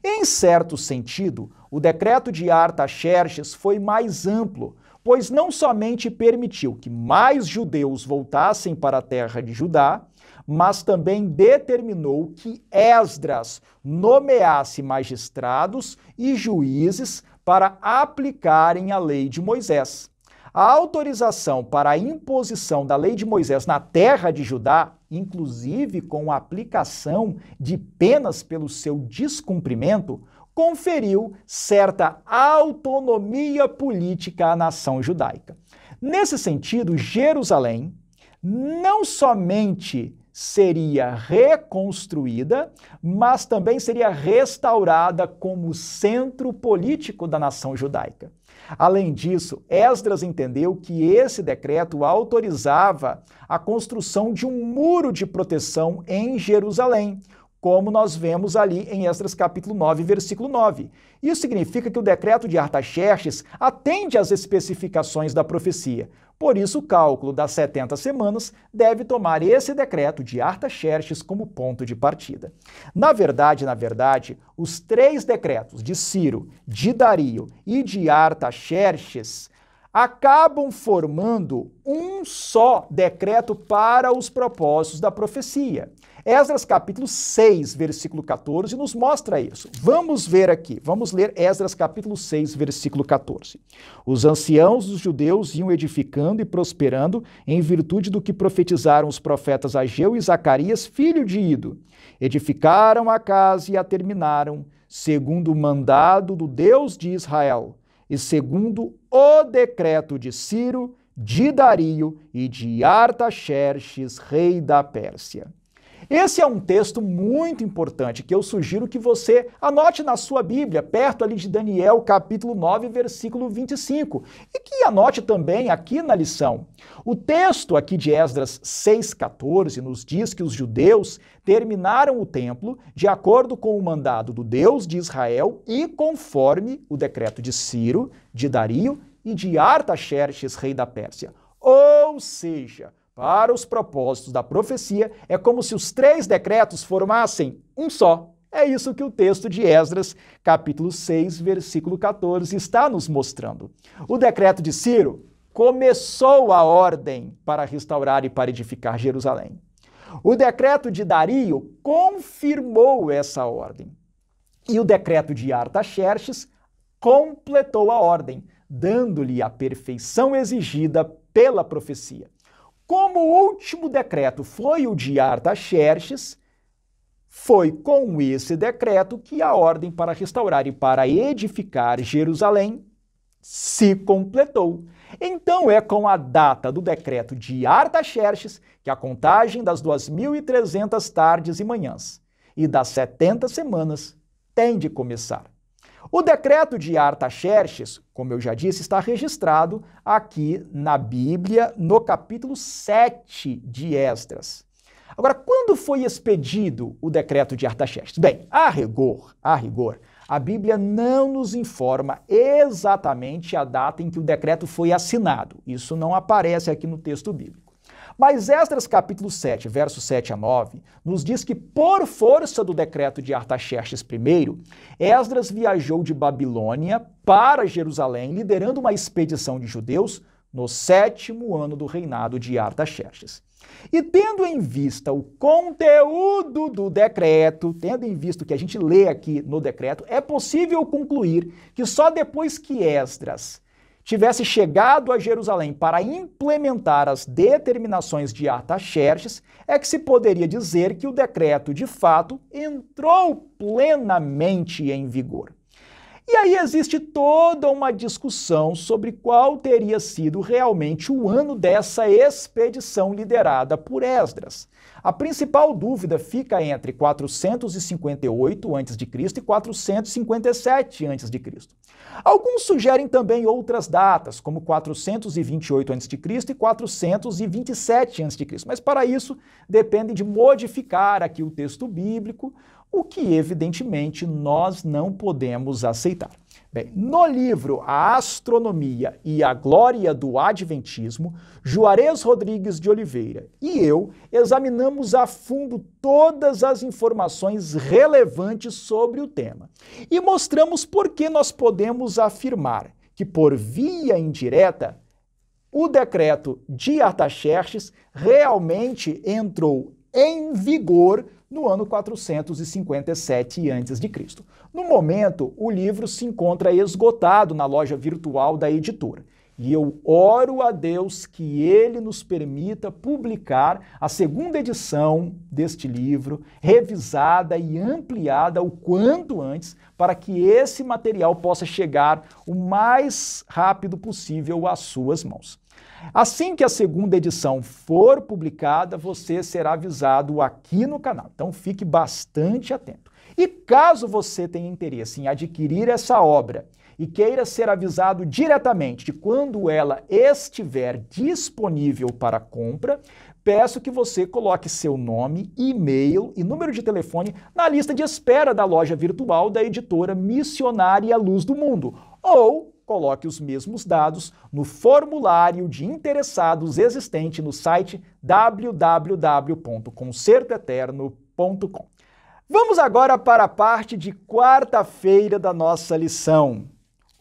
Em certo sentido, o decreto de Artaxerxes foi mais amplo, pois não somente permitiu que mais judeus voltassem para a terra de Judá, mas também determinou que Esdras nomeasse magistrados e juízes para aplicarem a lei de Moisés. A autorização para a imposição da lei de Moisés na terra de Judá, inclusive com a aplicação de penas pelo seu descumprimento, conferiu certa autonomia política à nação judaica. Nesse sentido, Jerusalém não somente seria reconstruída, mas também seria restaurada como centro político da nação judaica. Além disso, Esdras entendeu que esse decreto autorizava a construção de um muro de proteção em Jerusalém, como nós vemos ali em Esdras capítulo nove, versículo nove. Isso significa que o decreto de Artaxerxes atende às especificações da profecia. Por isso, o cálculo das setenta semanas deve tomar esse decreto de Artaxerxes como ponto de partida. Na verdade, na verdade, os três decretos de Ciro, de Dario e de Artaxerxes acabam formando um só decreto para os propósitos da profecia. Esdras capítulo seis, versículo quatorze, nos mostra isso. Vamos ver aqui, vamos ler Esdras capítulo seis, versículo quatorze. Os anciãos dos judeus iam edificando e prosperando em virtude do que profetizaram os profetas Ageu e Zacarias, filho de Ido. Edificaram a casa e a terminaram, segundo o mandado do Deus de Israel, e segundo o decreto de Ciro, de Dario e de Artaxerxes, rei da Pérsia. Esse é um texto muito importante que eu sugiro que você anote na sua Bíblia, perto ali de Daniel, capítulo nove, versículo vinte e cinco, e que anote também aqui na lição. O texto aqui de Esdras seis, quatorze nos diz que os judeus terminaram o templo de acordo com o mandado do Deus de Israel e conforme o decreto de Ciro, de Dario e de Artaxerxes, rei da Pérsia. Ou seja, para os propósitos da profecia, é como se os três decretos formassem um só. É isso que o texto de Esdras, capítulo seis, versículo quatorze, está nos mostrando. O decreto de Ciro começou a ordem para restaurar e para edificar Jerusalém. O decreto de Dario confirmou essa ordem. E o decreto de Artaxerxes completou a ordem, dando-lhe a perfeição exigida pela profecia. Como o último decreto foi o de Artaxerxes, foi com esse decreto que a ordem para restaurar e para edificar Jerusalém se completou. Então é com a data do decreto de Artaxerxes que a contagem das duas mil e trezentas tardes e manhãs e das setenta semanas tem de começar. O decreto de Artaxerxes, como eu já disse, está registrado aqui na Bíblia, no capítulo sete de Esdras. Agora, quando foi expedido o decreto de Artaxerxes? Bem, a rigor, a rigor, a Bíblia não nos informa exatamente a data em que o decreto foi assinado. Isso não aparece aqui no texto bíblico. Mas Esdras capítulo sete, versos sete a nove, nos diz que por força do decreto de Artaxerxes I, Esdras viajou de Babilônia para Jerusalém, liderando uma expedição de judeus no sétimo ano do reinado de Artaxerxes. E tendo em vista o conteúdo do decreto, tendo em vista o que a gente lê aqui no decreto, é possível concluir que só depois que Esdras tivesse chegado a Jerusalém para implementar as determinações de Artaxerxes, é que se poderia dizer que o decreto, de fato, entrou plenamente em vigor. E aí existe toda uma discussão sobre qual teria sido realmente o ano dessa expedição liderada por Esdras. A principal dúvida fica entre quatrocentos e cinquenta e oito antes de Cristo e quatrocentos e cinquenta e sete antes de Cristo. Alguns sugerem também outras datas, como quatrocentos e vinte e oito antes de Cristo e quatrocentos e vinte e sete antes de Cristo, mas para isso dependem de modificar aqui o texto bíblico, o que, evidentemente, nós não podemos aceitar. Bem, no livro A Astronomia e a Glória do Adventismo, Juarez Rodrigues de Oliveira e eu examinamos a fundo todas as informações relevantes sobre o tema e mostramos por que nós podemos afirmar que, por via indireta, o decreto de Artaxerxes realmente entrou em vigor no ano quatrocentos e cinquenta e sete antes de Cristo. No momento, o livro se encontra esgotado na loja virtual da editora. E eu oro a Deus que Ele nos permita publicar a segunda edição deste livro, revisada e ampliada o quanto antes, para que esse material possa chegar o mais rápido possível às suas mãos. Assim que a segunda edição for publicada, você será avisado aqui no canal, então fique bastante atento. E caso você tenha interesse em adquirir essa obra e queira ser avisado diretamente de quando ela estiver disponível para compra, peço que você coloque seu nome, e-mail e número de telefone na lista de espera da loja virtual da editora Missionária Luz do Mundo, ou coloque os mesmos dados no formulário de interessados existente no site w w w ponto concerto eterno ponto com. Vamos agora para a parte de quarta-feira da nossa lição.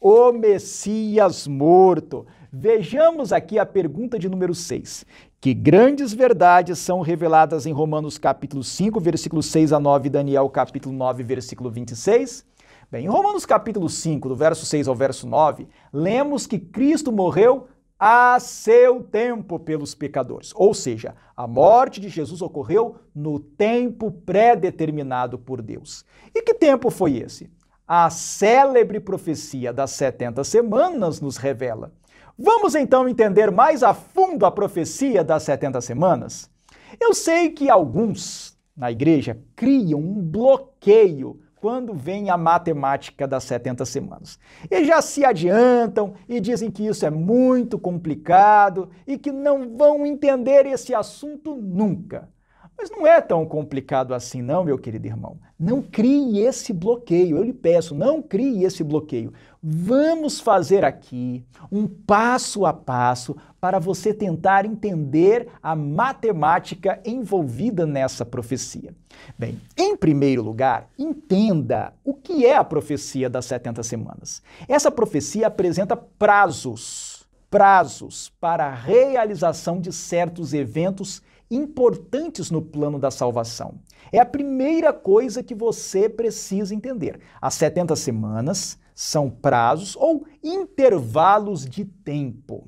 O Messias morto. Vejamos aqui a pergunta de número seis. Que grandes verdades são reveladas em Romanos capítulo cinco, versículo seis a nove, e Daniel capítulo nove, versículo vinte e seis? Bem, em Romanos capítulo cinco, do verso seis ao verso nove, lemos que Cristo morreu a seu tempo pelos pecadores, ou seja, a morte de Jesus ocorreu no tempo pré-determinado por Deus. E que tempo foi esse? A célebre profecia das setenta semanas nos revela. Vamos então entender mais a fundo a profecia das setenta semanas? Eu sei que alguns na igreja criam um bloqueio quando vem a matemática das setenta semanas. E já se adiantam e dizem que isso é muito complicado e que não vão entender esse assunto nunca. Mas não é tão complicado assim não, meu querido irmão. Não crie esse bloqueio, eu lhe peço, não crie esse bloqueio. Vamos fazer aqui um passo a passo para você tentar entender a matemática envolvida nessa profecia. Bem, em primeiro lugar, entenda o que é a profecia das setenta semanas. Essa profecia apresenta prazos, prazos para a realização de certos eventos importantes no plano da salvação. É a primeira coisa que você precisa entender. As setenta semanas são prazos ou intervalos de tempo.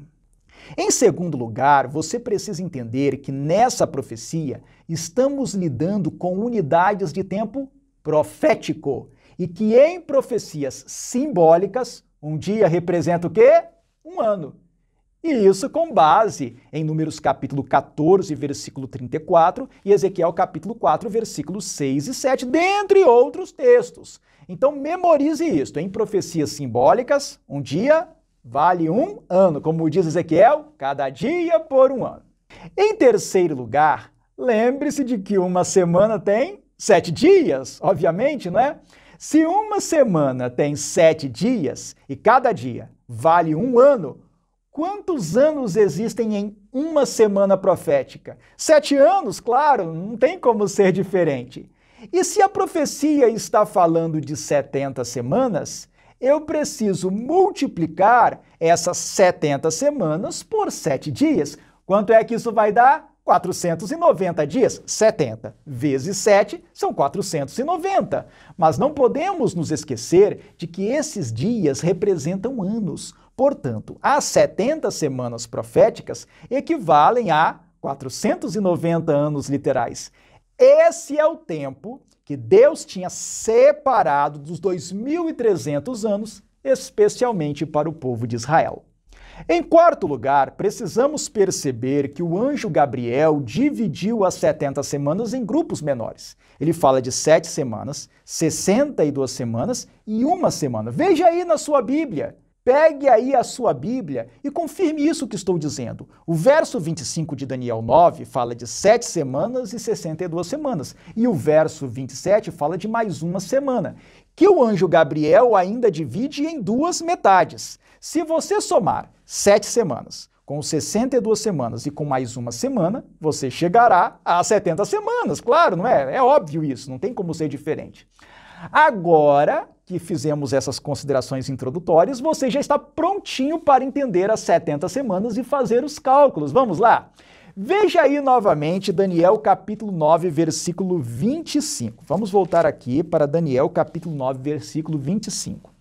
Em segundo lugar, você precisa entender que nessa profecia estamos lidando com unidades de tempo profético e que em profecias simbólicas, um dia representa o quê? Um ano. E isso com base em Números capítulo quatorze, versículo trinta e quatro, e Ezequiel capítulo quatro, versículos seis e sete, dentre outros textos. Então memorize isto, em profecias simbólicas, um dia vale um ano, como diz Ezequiel, cada dia por um ano. Em terceiro lugar, lembre-se de que uma semana tem sete dias, obviamente, não é? Se uma semana tem sete dias e cada dia vale um ano, quantos anos existem em uma semana profética? Sete anos, claro, não tem como ser diferente. E se a profecia está falando de setenta semanas, eu preciso multiplicar essas setenta semanas por sete dias. Quanto é que isso vai dar? quatrocentos e noventa dias. setenta vezes sete são quatrocentos e noventa. Mas não podemos nos esquecer de que esses dias representam anos. Portanto, as setenta semanas proféticas equivalem a quatrocentos e noventa anos literais. Esse é o tempo que Deus tinha separado dos dois mil e trezentos anos, especialmente para o povo de Israel. Em quarto lugar, precisamos perceber que o anjo Gabriel dividiu as setenta semanas em grupos menores. Ele fala de sete semanas, sessenta e duas semanas e uma semana. Veja aí na sua Bíblia. Pegue aí a sua Bíblia e confirme isso que estou dizendo. O verso vinte e cinco de Daniel nove fala de sete semanas e sessenta e duas semanas. E o verso vinte e sete fala de mais uma semana, que o anjo Gabriel ainda divide em duas metades. Se você somar sete semanas com sessenta e duas semanas e com mais uma semana, você chegará a setenta semanas. Claro, não é? É óbvio isso, não tem como ser diferente. Agora que fizemos essas considerações introdutórias, você já está prontinho para entender as setenta semanas e fazer os cálculos. Vamos lá? Veja aí novamente Daniel capítulo nove, versículo vinte e cinco. Vamos voltar aqui para Daniel capítulo nove, versículo vinte e cinco.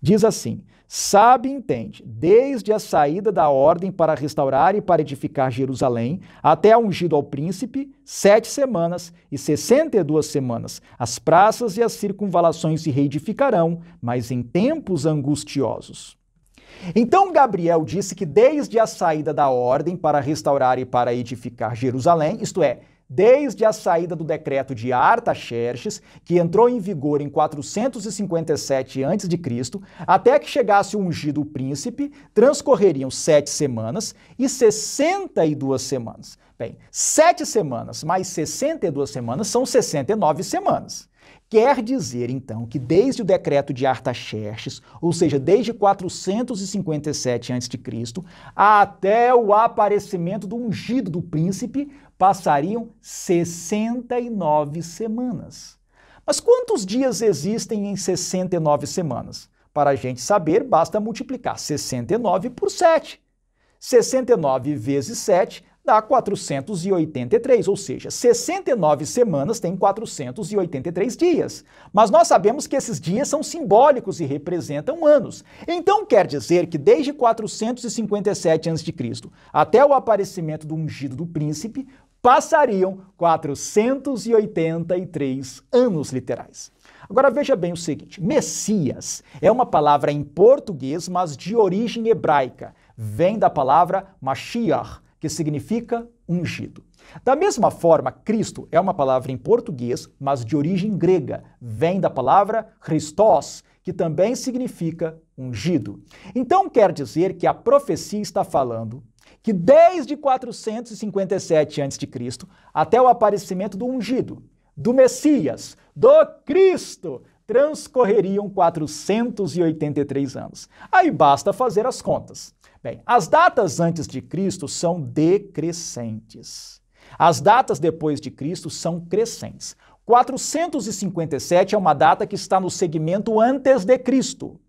Diz assim: sabe e entende, desde a saída da ordem para restaurar e para edificar Jerusalém, até a ungido ao príncipe, sete semanas e sessenta e duas semanas. As praças e as circunvalações se reedificarão, mas em tempos angustiosos. Então Gabriel disse que desde a saída da ordem para restaurar e para edificar Jerusalém, isto é, desde a saída do decreto de Artaxerxes, que entrou em vigor em quatrocentos e cinquenta e sete antes de Cristo, até que chegasse o ungido príncipe, transcorreriam sete semanas e sessenta e duas semanas. Bem, sete semanas mais sessenta e duas semanas são sessenta e nove semanas. Quer dizer, então, que desde o decreto de Artaxerxes, ou seja, desde quatrocentos e cinquenta e sete antes de Cristo, até o aparecimento do ungido do príncipe, passariam sessenta e nove semanas. Mas quantos dias existem em sessenta e nove semanas? Para a gente saber, basta multiplicar sessenta e nove por sete. sessenta e nove vezes sete dá quatrocentos e oitenta e três, ou seja, sessenta e nove semanas tem quatrocentos e oitenta e três dias. Mas nós sabemos que esses dias são simbólicos e representam anos. Então quer dizer que desde quatrocentos e cinquenta e sete antes de Cristo até o aparecimento do ungido do príncipe, passariam quatrocentos e oitenta e três anos literais. Agora veja bem o seguinte, Messias é uma palavra em português, mas de origem hebraica. Vem da palavra Mashiach, que significa ungido. Da mesma forma, Cristo é uma palavra em português, mas de origem grega. Vem da palavra Christos, que também significa ungido. Então quer dizer que a profecia está falando que desde quatrocentos e cinquenta e sete antes de Cristo até o aparecimento do ungido, do Messias, do Cristo, transcorreriam quatrocentos e oitenta e três anos. Aí basta fazer as contas. Bem, as datas antes de Cristo são decrescentes. As datas depois de Cristo são crescentes. quatrocentos e cinquenta e sete é uma data que está no segmento antes de Cristo.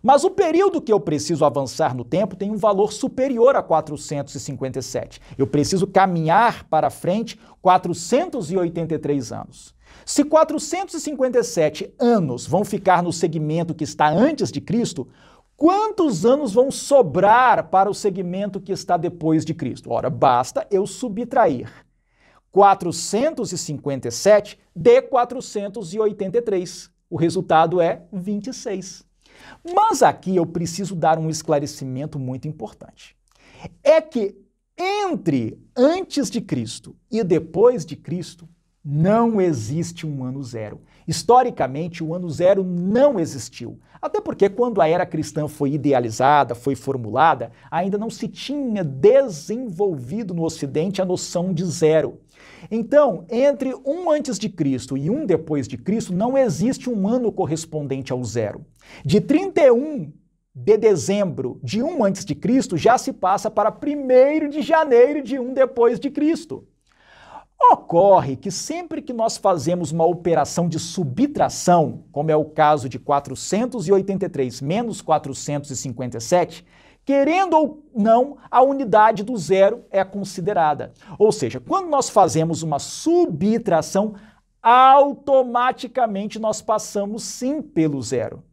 Mas o período que eu preciso avançar no tempo tem um valor superior a quatrocentos e cinquenta e sete. Eu preciso caminhar para frente quatrocentos e oitenta e três anos. Se quatrocentos e cinquenta e sete anos vão ficar no segmento que está antes de Cristo, quantos anos vão sobrar para o segmento que está depois de Cristo? Ora, basta eu subtrair quatrocentos e cinquenta e sete de quatrocentos e oitenta e três. O resultado é vinte e seis. Mas aqui eu preciso dar um esclarecimento muito importante. É que entre antes de Cristo e depois de Cristo não existe um ano zero. Historicamente, o ano zero não existiu. Até porque quando a era cristã foi idealizada, foi formulada, ainda não se tinha desenvolvido no Ocidente a noção de zero. Então, entre um antes de Cristo e um depois de Cristo, não existe um ano correspondente ao zero. De trinta e um de dezembro de um antes de Cristo, já se passa para primeiro de janeiro de um depois de Cristo. Ocorre que sempre que nós fazemos uma operação de subtração, como é o caso de quatrocentos e oitenta e três menos quatrocentos e cinquenta e sete, querendo ou não, a unidade do zero é considerada. Ou seja, quando nós fazemos uma subtração, automaticamente nós passamos sim pelo zero.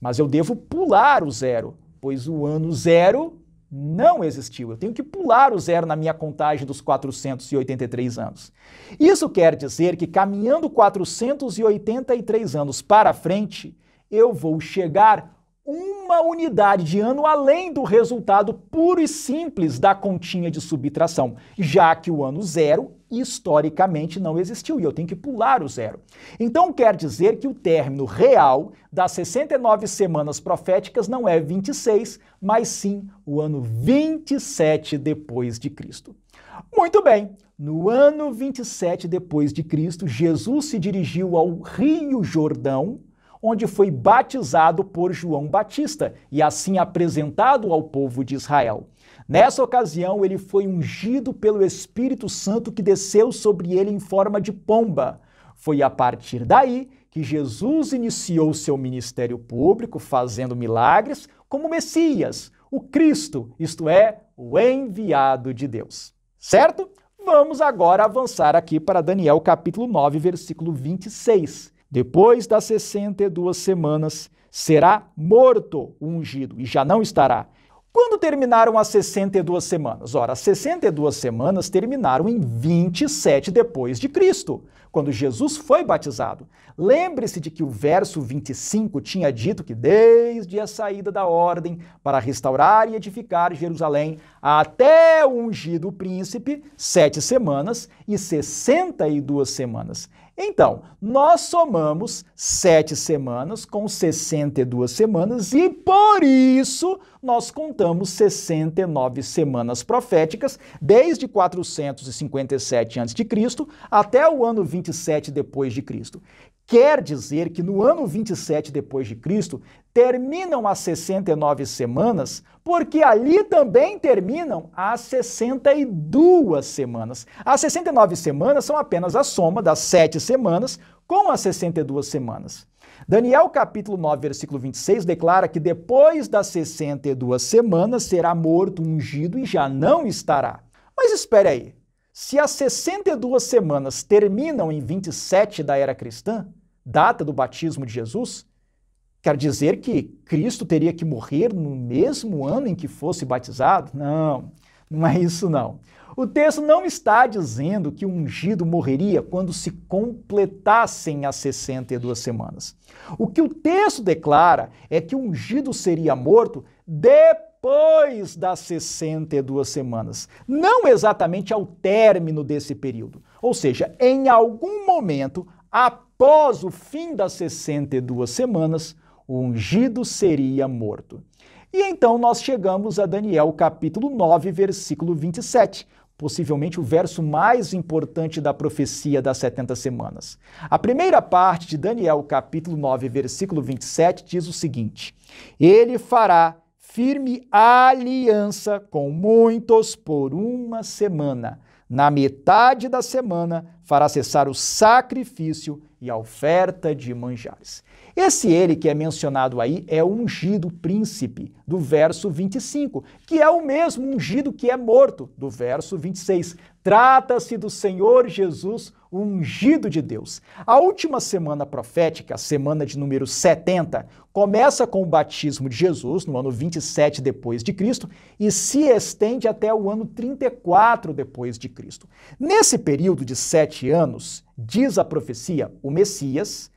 Mas eu devo pular o zero, pois o ano zero não existiu. Eu tenho que pular o zero na minha contagem dos quatrocentos e oitenta e três anos. Isso quer dizer que caminhando quatrocentos e oitenta e três anos para frente, eu vou chegar uma unidade de ano além do resultado puro e simples da continha de subtração, já que o ano zero historicamente não existiu e eu tenho que pular o zero. Então quer dizer que o término real das sessenta e nove semanas proféticas não é vinte e seis, mas sim o ano vinte e sete depois de Cristo. Muito bem, no ano vinte e sete depois de Cristo, Jesus se dirigiu ao Rio Jordão, onde foi batizado por João Batista e assim apresentado ao povo de Israel. Nessa ocasião, ele foi ungido pelo Espírito Santo que desceu sobre ele em forma de pomba. Foi a partir daí que Jesus iniciou seu ministério público fazendo milagres como Messias, o Cristo, isto é, o enviado de Deus. Certo? Vamos agora avançar aqui para Daniel capítulo nove, versículo vinte e seis. Depois das sessenta e duas semanas, será morto o ungido, e já não estará. Quando terminaram as sessenta e duas semanas? Ora, as sessenta e duas semanas terminaram em vinte e sete depois de Cristo, quando Jesus foi batizado. Lembre-se de que o verso vinte e cinco tinha dito que desde a saída da ordem para restaurar e edificar Jerusalém até o ungido príncipe, sete semanas e sessenta e duas semanas. Então, nós somamos sete semanas com sessenta e duas semanas e, por isso, nós contamos sessenta e nove semanas proféticas, desde quatrocentos e cinquenta e sete antes de Cristo até o ano vinte e sete depois de Cristo. Quer dizer que no ano vinte e sete depois de Cristo terminam as sessenta e nove semanas, porque ali também terminam as sessenta e duas semanas. As sessenta e nove semanas são apenas a soma das sete semanas com as sessenta e duas semanas. Daniel capítulo nove, versículo vinte e seis, declara que depois das sessenta e duas semanas será morto, ungido e já não estará. Mas espere aí, se as sessenta e duas semanas terminam em vinte e sete da era cristã, data do batismo de Jesus, quer dizer que Cristo teria que morrer no mesmo ano em que fosse batizado? Não, não é isso não. O texto não está dizendo que o ungido morreria quando se completassem as sessenta e duas semanas. O que o texto declara é que o ungido seria morto depois das sessenta e duas semanas, não exatamente ao término desse período. Ou seja, em algum momento, após o fim das sessenta e duas semanas, o ungido seria morto. E então nós chegamos a Daniel capítulo nove, versículo vinte e sete, possivelmente o verso mais importante da profecia das setenta semanas. A primeira parte de Daniel capítulo nove, versículo vinte e sete diz o seguinte: ele fará firme aliança com muitos por uma semana. Na metade da semana fará cessar o sacrifício e a oferta de manjares. Esse ele que é mencionado aí é o ungido príncipe, do verso vinte e cinco, que é o mesmo ungido que é morto, do verso vinte e seis. Trata-se do Senhor Jesus, o ungido de Deus. A última semana profética, a semana de número setenta, começa com o batismo de Jesus, no ano vinte e sete depois de Cristo, e se estende até o ano trinta e quatro depois de Cristo. Nesse período de sete anos, diz a profecia, o Messias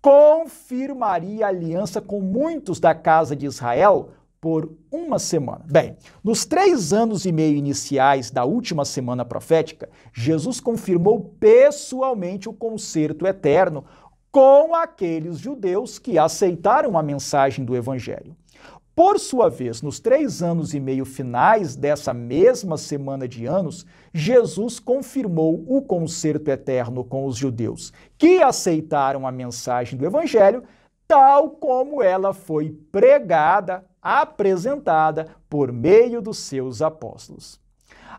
confirmaria a aliança com muitos da casa de Israel por uma semana. Bem, nos três anos e meio iniciais da última semana profética, Jesus confirmou pessoalmente o concerto eterno com aqueles judeus que aceitaram a mensagem do Evangelho. Por sua vez, nos três anos e meio finais dessa mesma semana de anos, Jesus confirmou o concerto eterno com os judeus, que aceitaram a mensagem do Evangelho, tal como ela foi pregada, apresentada por meio dos seus apóstolos.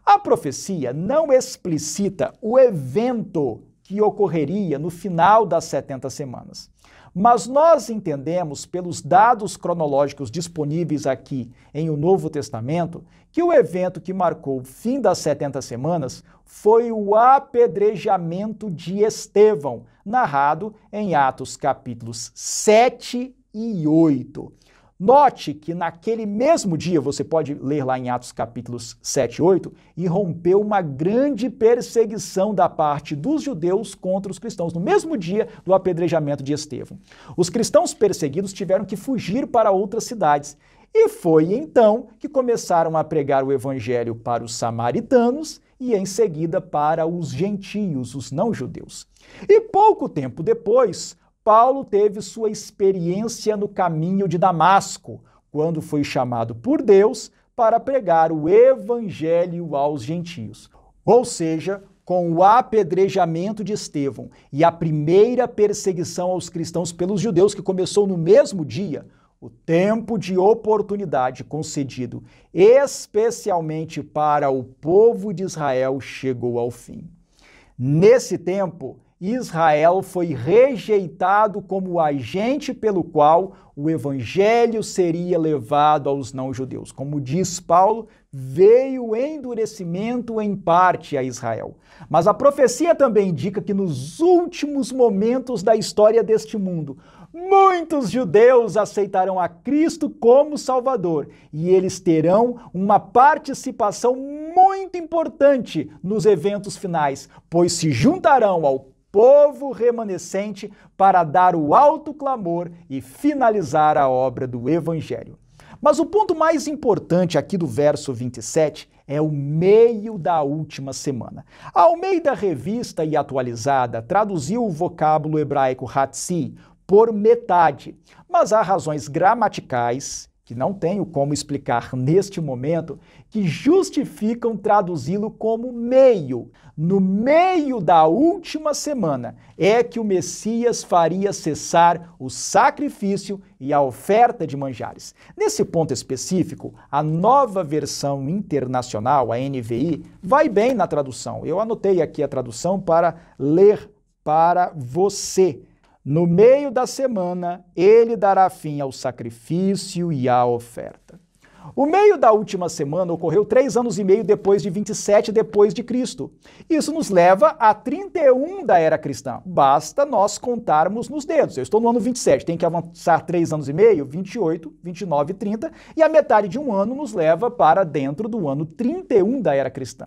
A profecia não explicita o evento que ocorreria no final das setenta semanas. Mas nós entendemos, pelos dados cronológicos disponíveis aqui em o Novo Testamento, que o evento que marcou o fim das setenta semanas foi o apedrejamento de Estevão, narrado em Atos capítulos sete e oito. Note que naquele mesmo dia, você pode ler lá em Atos capítulos sete e oito, irrompeu uma grande perseguição da parte dos judeus contra os cristãos, no mesmo dia do apedrejamento de Estevão. Os cristãos perseguidos tiveram que fugir para outras cidades, e foi então que começaram a pregar o evangelho para os samaritanos e em seguida para os gentios, os não-judeus. E pouco tempo depois, Paulo teve sua experiência no caminho de Damasco, quando foi chamado por Deus para pregar o evangelho aos gentios. Ou seja, com o apedrejamento de Estevão e a primeira perseguição aos cristãos pelos judeus, que começou no mesmo dia, o tempo de oportunidade concedido especialmente para o povo de Israel chegou ao fim. Nesse tempo, Israel foi rejeitado como o agente pelo qual o evangelho seria levado aos não-judeus. Como diz Paulo, veio o endurecimento em parte a Israel. Mas a profecia também indica que nos últimos momentos da história deste mundo, muitos judeus aceitarão a Cristo como Salvador e eles terão uma participação muito importante nos eventos finais, pois se juntarão ao povo remanescente para dar o alto clamor e finalizar a obra do Evangelho. Mas o ponto mais importante aqui do verso vinte e sete é o meio da última semana. A Almeida Revista e Atualizada traduziu o vocábulo hebraico hatsi por metade, mas há razões gramaticais, que não tenho como explicar neste momento, que justificam traduzi-lo como meio. No meio da última semana é que o Messias faria cessar o sacrifício e a oferta de manjares. Nesse ponto específico, a nova versão internacional, a N V I, vai bem na tradução. Eu anotei aqui a tradução para ler para você. No meio da semana, ele dará fim ao sacrifício e à oferta. O meio da última semana ocorreu três anos e meio depois de vinte e sete depois de Cristo. Isso nos leva a trinta e um da era cristã. Basta nós contarmos nos dedos. Eu estou no ano vinte e sete, tem que avançar três anos e meio, vinte e oito, vinte e nove, trinta, e a metade de um ano nos leva para dentro do ano trinta e um da era cristã.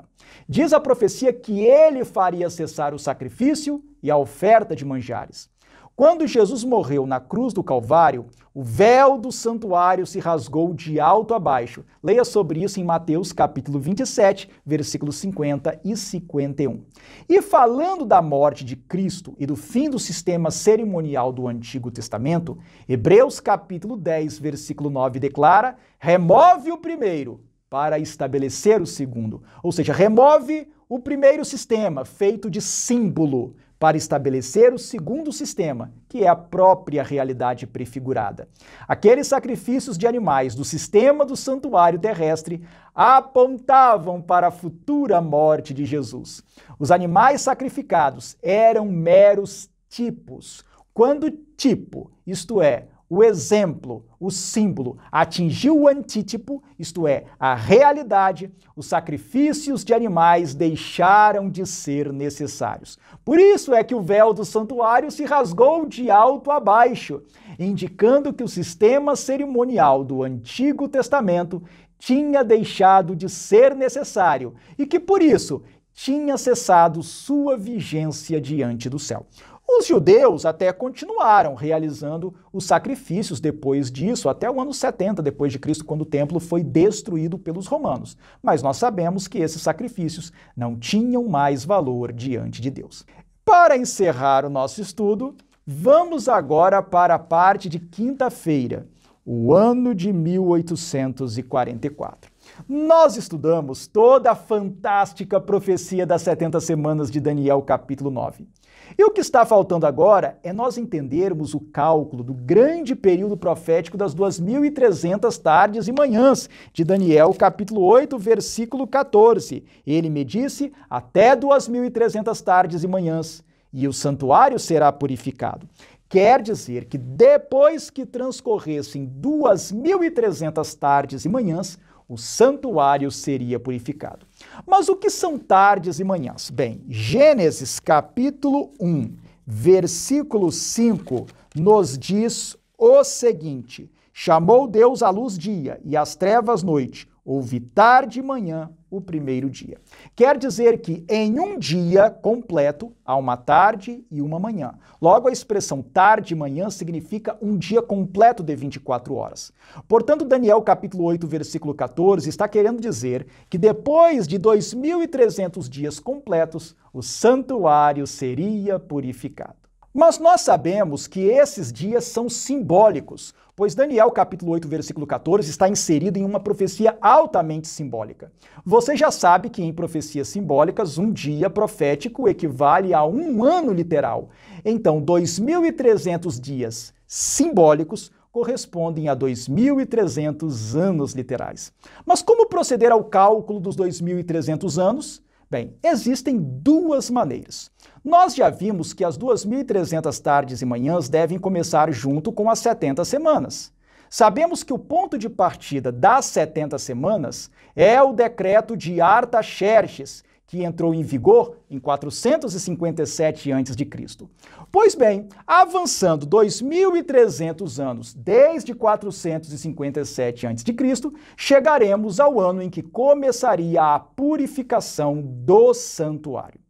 Diz a profecia que ele faria cessar o sacrifício e a oferta de manjares. Quando Jesus morreu na cruz do Calvário, o véu do santuário se rasgou de alto a baixo. Leia sobre isso em Mateus capítulo vinte e sete, versículos cinquenta e cinquenta e um. E falando da morte de Cristo e do fim do sistema cerimonial do Antigo Testamento, Hebreus capítulo dez, versículo nove declara: remove o primeiro para estabelecer o segundo. Ou seja, remove o primeiro sistema feito de símbolo, para estabelecer o segundo sistema, que é a própria realidade prefigurada. Aqueles sacrifícios de animais do sistema do santuário terrestre apontavam para a futura morte de Jesus. Os animais sacrificados eram meros tipos. Quando tipo, isto é, o exemplo, o símbolo, atingiu o antítipo, isto é, a realidade, os sacrifícios de animais deixaram de ser necessários. Por isso é que o véu do santuário se rasgou de alto a baixo, indicando que o sistema cerimonial do Antigo Testamento tinha deixado de ser necessário e que, por isso, tinha cessado sua vigência diante do céu. Os judeus até continuaram realizando os sacrifícios depois disso, até o ano setenta depois de Cristo, quando o templo foi destruído pelos romanos. Mas nós sabemos que esses sacrifícios não tinham mais valor diante de Deus. Para encerrar o nosso estudo, vamos agora para a parte de quinta-feira, o ano de mil oitocentos e quarenta e quatro. Nós estudamos toda a fantástica profecia das setenta semanas de Daniel, capítulo nove. E o que está faltando agora é nós entendermos o cálculo do grande período profético das duas mil e trezentas tardes e manhãs de Daniel, capítulo oito, versículo quatorze. Ele me disse, até duas mil e trezentas tardes e manhãs, e o santuário será purificado. Quer dizer que depois que transcorressem duas mil e trezentas tardes e manhãs, o santuário seria purificado. Mas o que são tardes e manhãs? Bem, Gênesis capítulo um, versículo cinco, nos diz o seguinte: chamou Deus à luz dia e às trevas noite, houve tarde e manhã, o primeiro dia. Quer dizer que em um dia completo há uma tarde e uma manhã. Logo, a expressão tarde e manhã significa um dia completo de vinte e quatro horas. Portanto, Daniel capítulo oito, versículo quatorze, está querendo dizer que depois de dois mil e trezentos dias completos, o santuário seria purificado. Mas nós sabemos que esses dias são simbólicos, pois Daniel capítulo oito, versículo quatorze está inserido em uma profecia altamente simbólica. Você já sabe que em profecias simbólicas, um dia profético equivale a um ano literal. Então, dois mil e trezentos dias simbólicos correspondem a dois mil e trezentos anos literais. Mas como proceder ao cálculo dos dois mil e trezentos anos? Bem, existem duas maneiras. Nós já vimos que as duas mil e trezentas tardes e manhãs devem começar junto com as setenta semanas. Sabemos que o ponto de partida das setenta semanas é o decreto de Artaxerxes, que entrou em vigor em quatrocentos e cinquenta e sete antes de Cristo. Pois bem, avançando dois mil e trezentos anos desde quatrocentos e cinquenta e sete antes de Cristo, chegaremos ao ano em que começaria a purificação do santuário.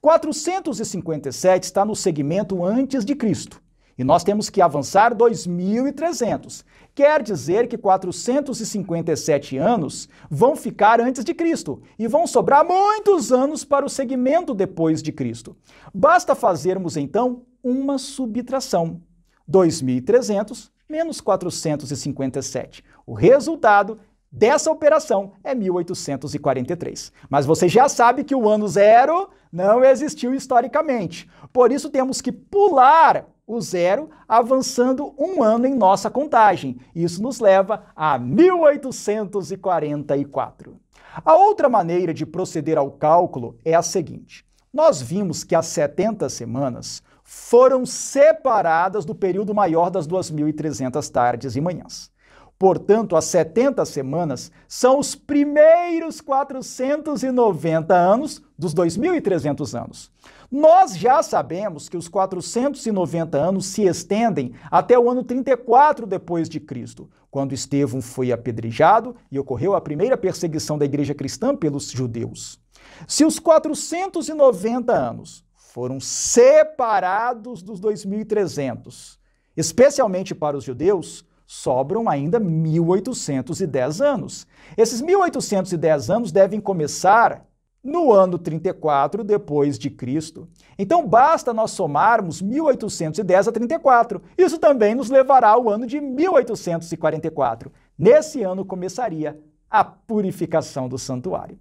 quatrocentos e cinquenta e sete está no segmento antes de Cristo. E nós temos que avançar dois mil e trezentos. Quer dizer que quatrocentos e cinquenta e sete anos vão ficar antes de Cristo e vão sobrar muitos anos para o segmento depois de Cristo. Basta fazermos, então, uma subtração. dois mil e trezentos menos quatrocentos e cinquenta e sete. O resultado dessa operação é mil oitocentos e quarenta e três. Mas você já sabe que o ano zero não existiu historicamente. Por isso temos que pular o zero, avançando um ano em nossa contagem. Isso nos leva a mil oitocentos e quarenta e quatro. A outra maneira de proceder ao cálculo é a seguinte. Nós vimos que as setenta semanas foram separadas do período maior das duas mil e trezentas tardes e manhãs. Portanto, as setenta semanas são os primeiros quatrocentos e noventa anos dos dois mil e trezentos anos. Nós já sabemos que os quatrocentos e noventa anos se estendem até o ano trinta e quatro depois de Cristo, quando Estevão foi apedrejado e ocorreu a primeira perseguição da igreja cristã pelos judeus. Se os quatrocentos e noventa anos foram separados dos dois mil e trezentos, especialmente para os judeus, sobram ainda mil oitocentos e dez anos. Esses mil oitocentos e dez anos devem começar no ano trinta e quatro depois de Cristo. Então basta nós somarmos mil oitocentos e dez a trinta e quatro. Isso também nos levará ao ano de mil oitocentos e quarenta e quatro. Nesse ano começaria a purificação do santuário.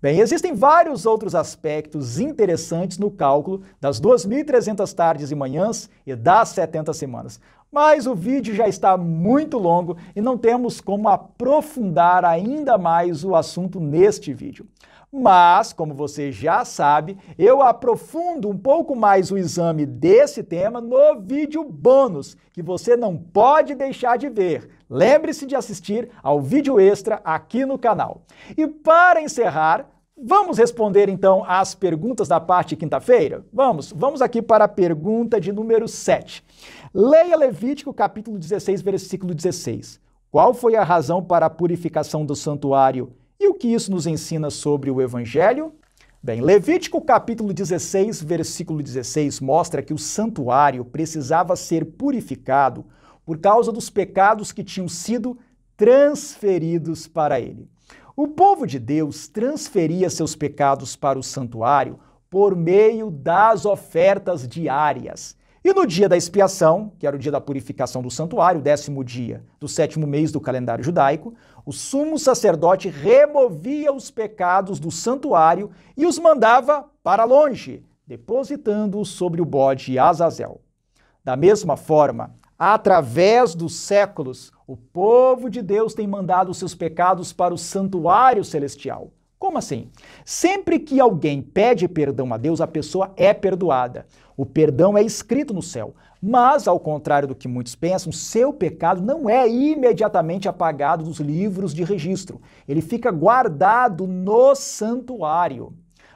Bem, existem vários outros aspectos interessantes no cálculo das duas mil e trezentas tardes e manhãs e das setenta semanas. Mas o vídeo já está muito longo e não temos como aprofundar ainda mais o assunto neste vídeo. Mas, como você já sabe, eu aprofundo um pouco mais o exame desse tema no vídeo bônus, que você não pode deixar de ver. Lembre-se de assistir ao vídeo extra aqui no canal. E para encerrar, vamos responder então às perguntas da parte de quinta-feira? Vamos, vamos aqui para a pergunta de número sete. Leia Levítico capítulo dezesseis, versículo dezesseis. Qual foi a razão para a purificação do santuário e o que isso nos ensina sobre o Evangelho? Bem, Levítico capítulo dezesseis, versículo dezesseis mostra que o santuário precisava ser purificado por causa dos pecados que tinham sido transferidos para ele. O povo de Deus transferia seus pecados para o santuário por meio das ofertas diárias. E no dia da expiação, que era o dia da purificação do santuário, o décimo dia do sétimo mês do calendário judaico, o sumo sacerdote removia os pecados do santuário e os mandava para longe, depositando-os sobre o bode Azazel. Da mesma forma, através dos séculos, o povo de Deus tem mandado seus pecados para o santuário celestial. Como assim? Sempre que alguém pede perdão a Deus, a pessoa é perdoada. O perdão é escrito no céu, mas, ao contrário do que muitos pensam, seu pecado não é imediatamente apagado dos livros de registro. Ele fica guardado no santuário.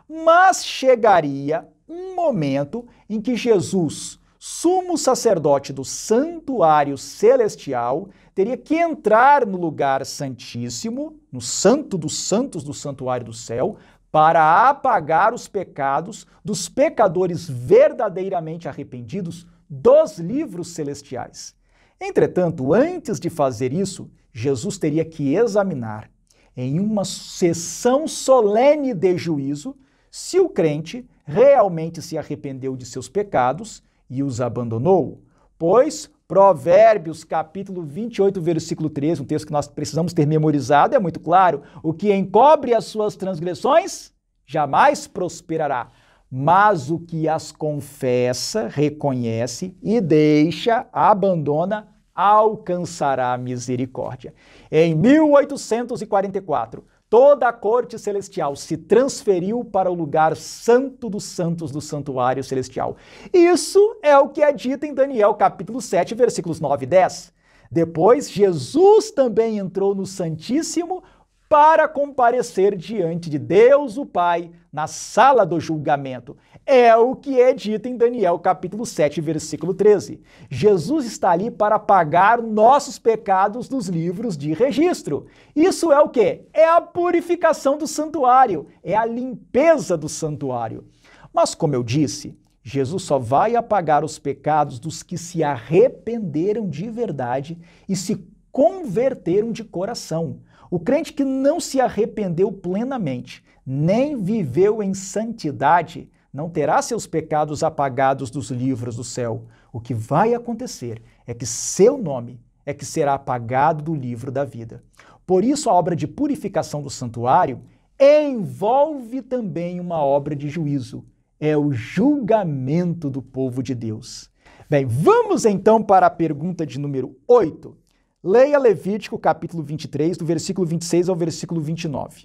Mas chegaria um momento em que Jesus, sumo sacerdote do santuário celestial, teria que entrar no lugar santíssimo, no santo dos santos do santuário do céu, para apagar os pecados dos pecadores verdadeiramente arrependidos dos livros celestiais. Entretanto, antes de fazer isso, Jesus teria que examinar, em uma sessão solene de juízo, se o crente realmente se arrependeu de seus pecados e os abandonou, pois Provérbios capítulo vinte e oito, versículo treze, um texto que nós precisamos ter memorizado, é muito claro: o que encobre as suas transgressões jamais prosperará, mas o que as confessa, reconhece e deixa, abandona, alcançará misericórdia. Em mil oitocentos e quarenta e quatro, toda a corte celestial se transferiu para o lugar santo dos santos do santuário celestial. Isso é o que é dito em Daniel capítulo sete, versículos nove e dez. Depois, Jesus também entrou no Santíssimo para comparecer diante de Deus o Pai na sala do julgamento. É o que é dito em Daniel capítulo sete, versículo treze. Jesus está ali para pagar nossos pecados dos livros de registro. Isso é o quê? É a purificação do santuário, é a limpeza do santuário. Mas, como eu disse, Jesus só vai apagar os pecados dos que se arrependeram de verdade e se converteram de coração. O crente que não se arrependeu plenamente, nem viveu em santidade, não terá seus pecados apagados dos livros do céu. O que vai acontecer é que seu nome é que será apagado do livro da vida. Por isso, a obra de purificação do santuário envolve também uma obra de juízo. É o julgamento do povo de Deus. Bem, vamos então para a pergunta de número oito. Leia Levítico capítulo vinte e três, do versículo vinte e seis ao versículo vinte e nove.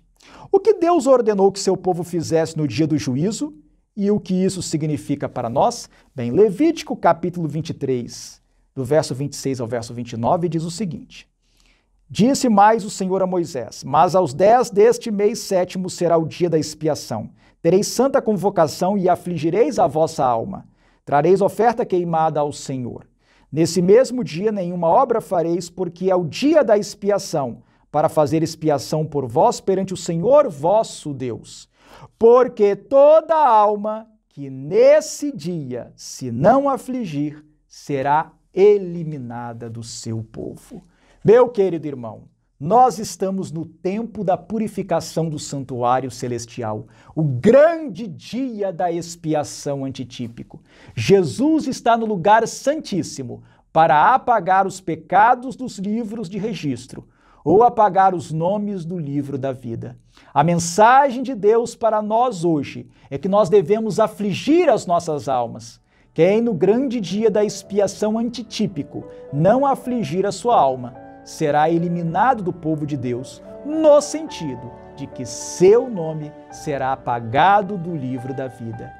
O que Deus ordenou que seu povo fizesse no dia do juízo E o que isso significa para nós? Bem, Levítico capítulo vinte e três, do verso vinte e seis ao verso vinte e nove, diz o seguinte: Disse mais o Senhor a Moisés, mas aos dez deste mês sétimo será o dia da expiação. Tereis santa convocação e afligireis a vossa alma. Trareis oferta queimada ao Senhor. Nesse mesmo dia nenhuma obra fareis, porque é o dia da expiação, para fazer expiação por vós perante o Senhor vosso Deus. Porque toda alma que nesse dia se não afligir, será eliminada do seu povo. Meu querido irmão, nós estamos no tempo da purificação do santuário celestial, o grande dia da expiação antitípico. Jesus está no lugar santíssimo para apagar os pecados dos livros de registro, ou apagar os nomes do livro da vida. A mensagem de Deus para nós hoje é que nós devemos afligir as nossas almas. Quem no grande dia da expiação antitípico não afligir a sua alma, será eliminado do povo de Deus, no sentido de que seu nome será apagado do livro da vida.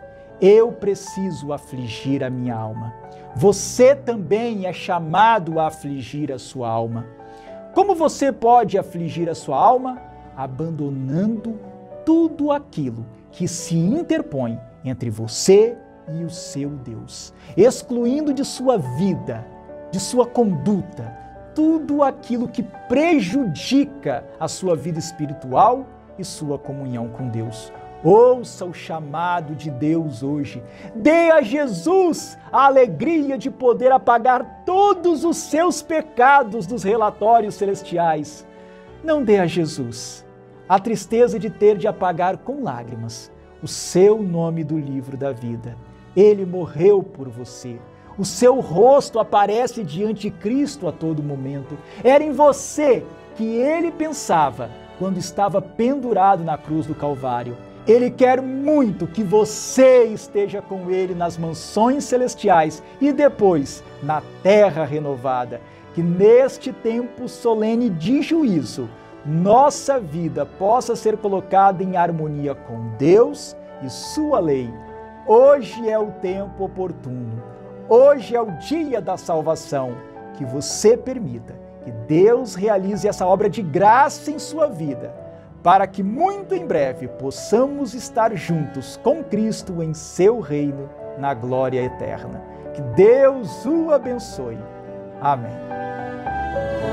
Eu preciso afligir a minha alma. Você também é chamado a afligir a sua alma. Como você pode afligir a sua alma? Abandonando tudo aquilo que se interpõe entre você e o seu Deus, excluindo de sua vida, de sua conduta, tudo aquilo que prejudica a sua vida espiritual e sua comunhão com Deus. Ouça o chamado de Deus hoje. Dê a Jesus a alegria de poder apagar todos os seus pecados dos relatórios celestiais. Não dê a Jesus a tristeza de ter de apagar com lágrimas o seu nome do livro da vida. Ele morreu por você. O seu rosto aparece diante de Cristo a todo momento. Era em você que ele pensava quando estava pendurado na cruz do Calvário. Ele quer muito que você esteja com ele nas mansões celestiais e depois na terra renovada. Que neste tempo solene de juízo, nossa vida possa ser colocada em harmonia com Deus e sua lei. Hoje é o tempo oportuno. Hoje é o dia da salvação. Que você permita que Deus realize essa obra de graça em sua vida, para que muito em breve possamos estar juntos com Cristo em seu reino, na glória eterna. Que Deus o abençoe. Amém.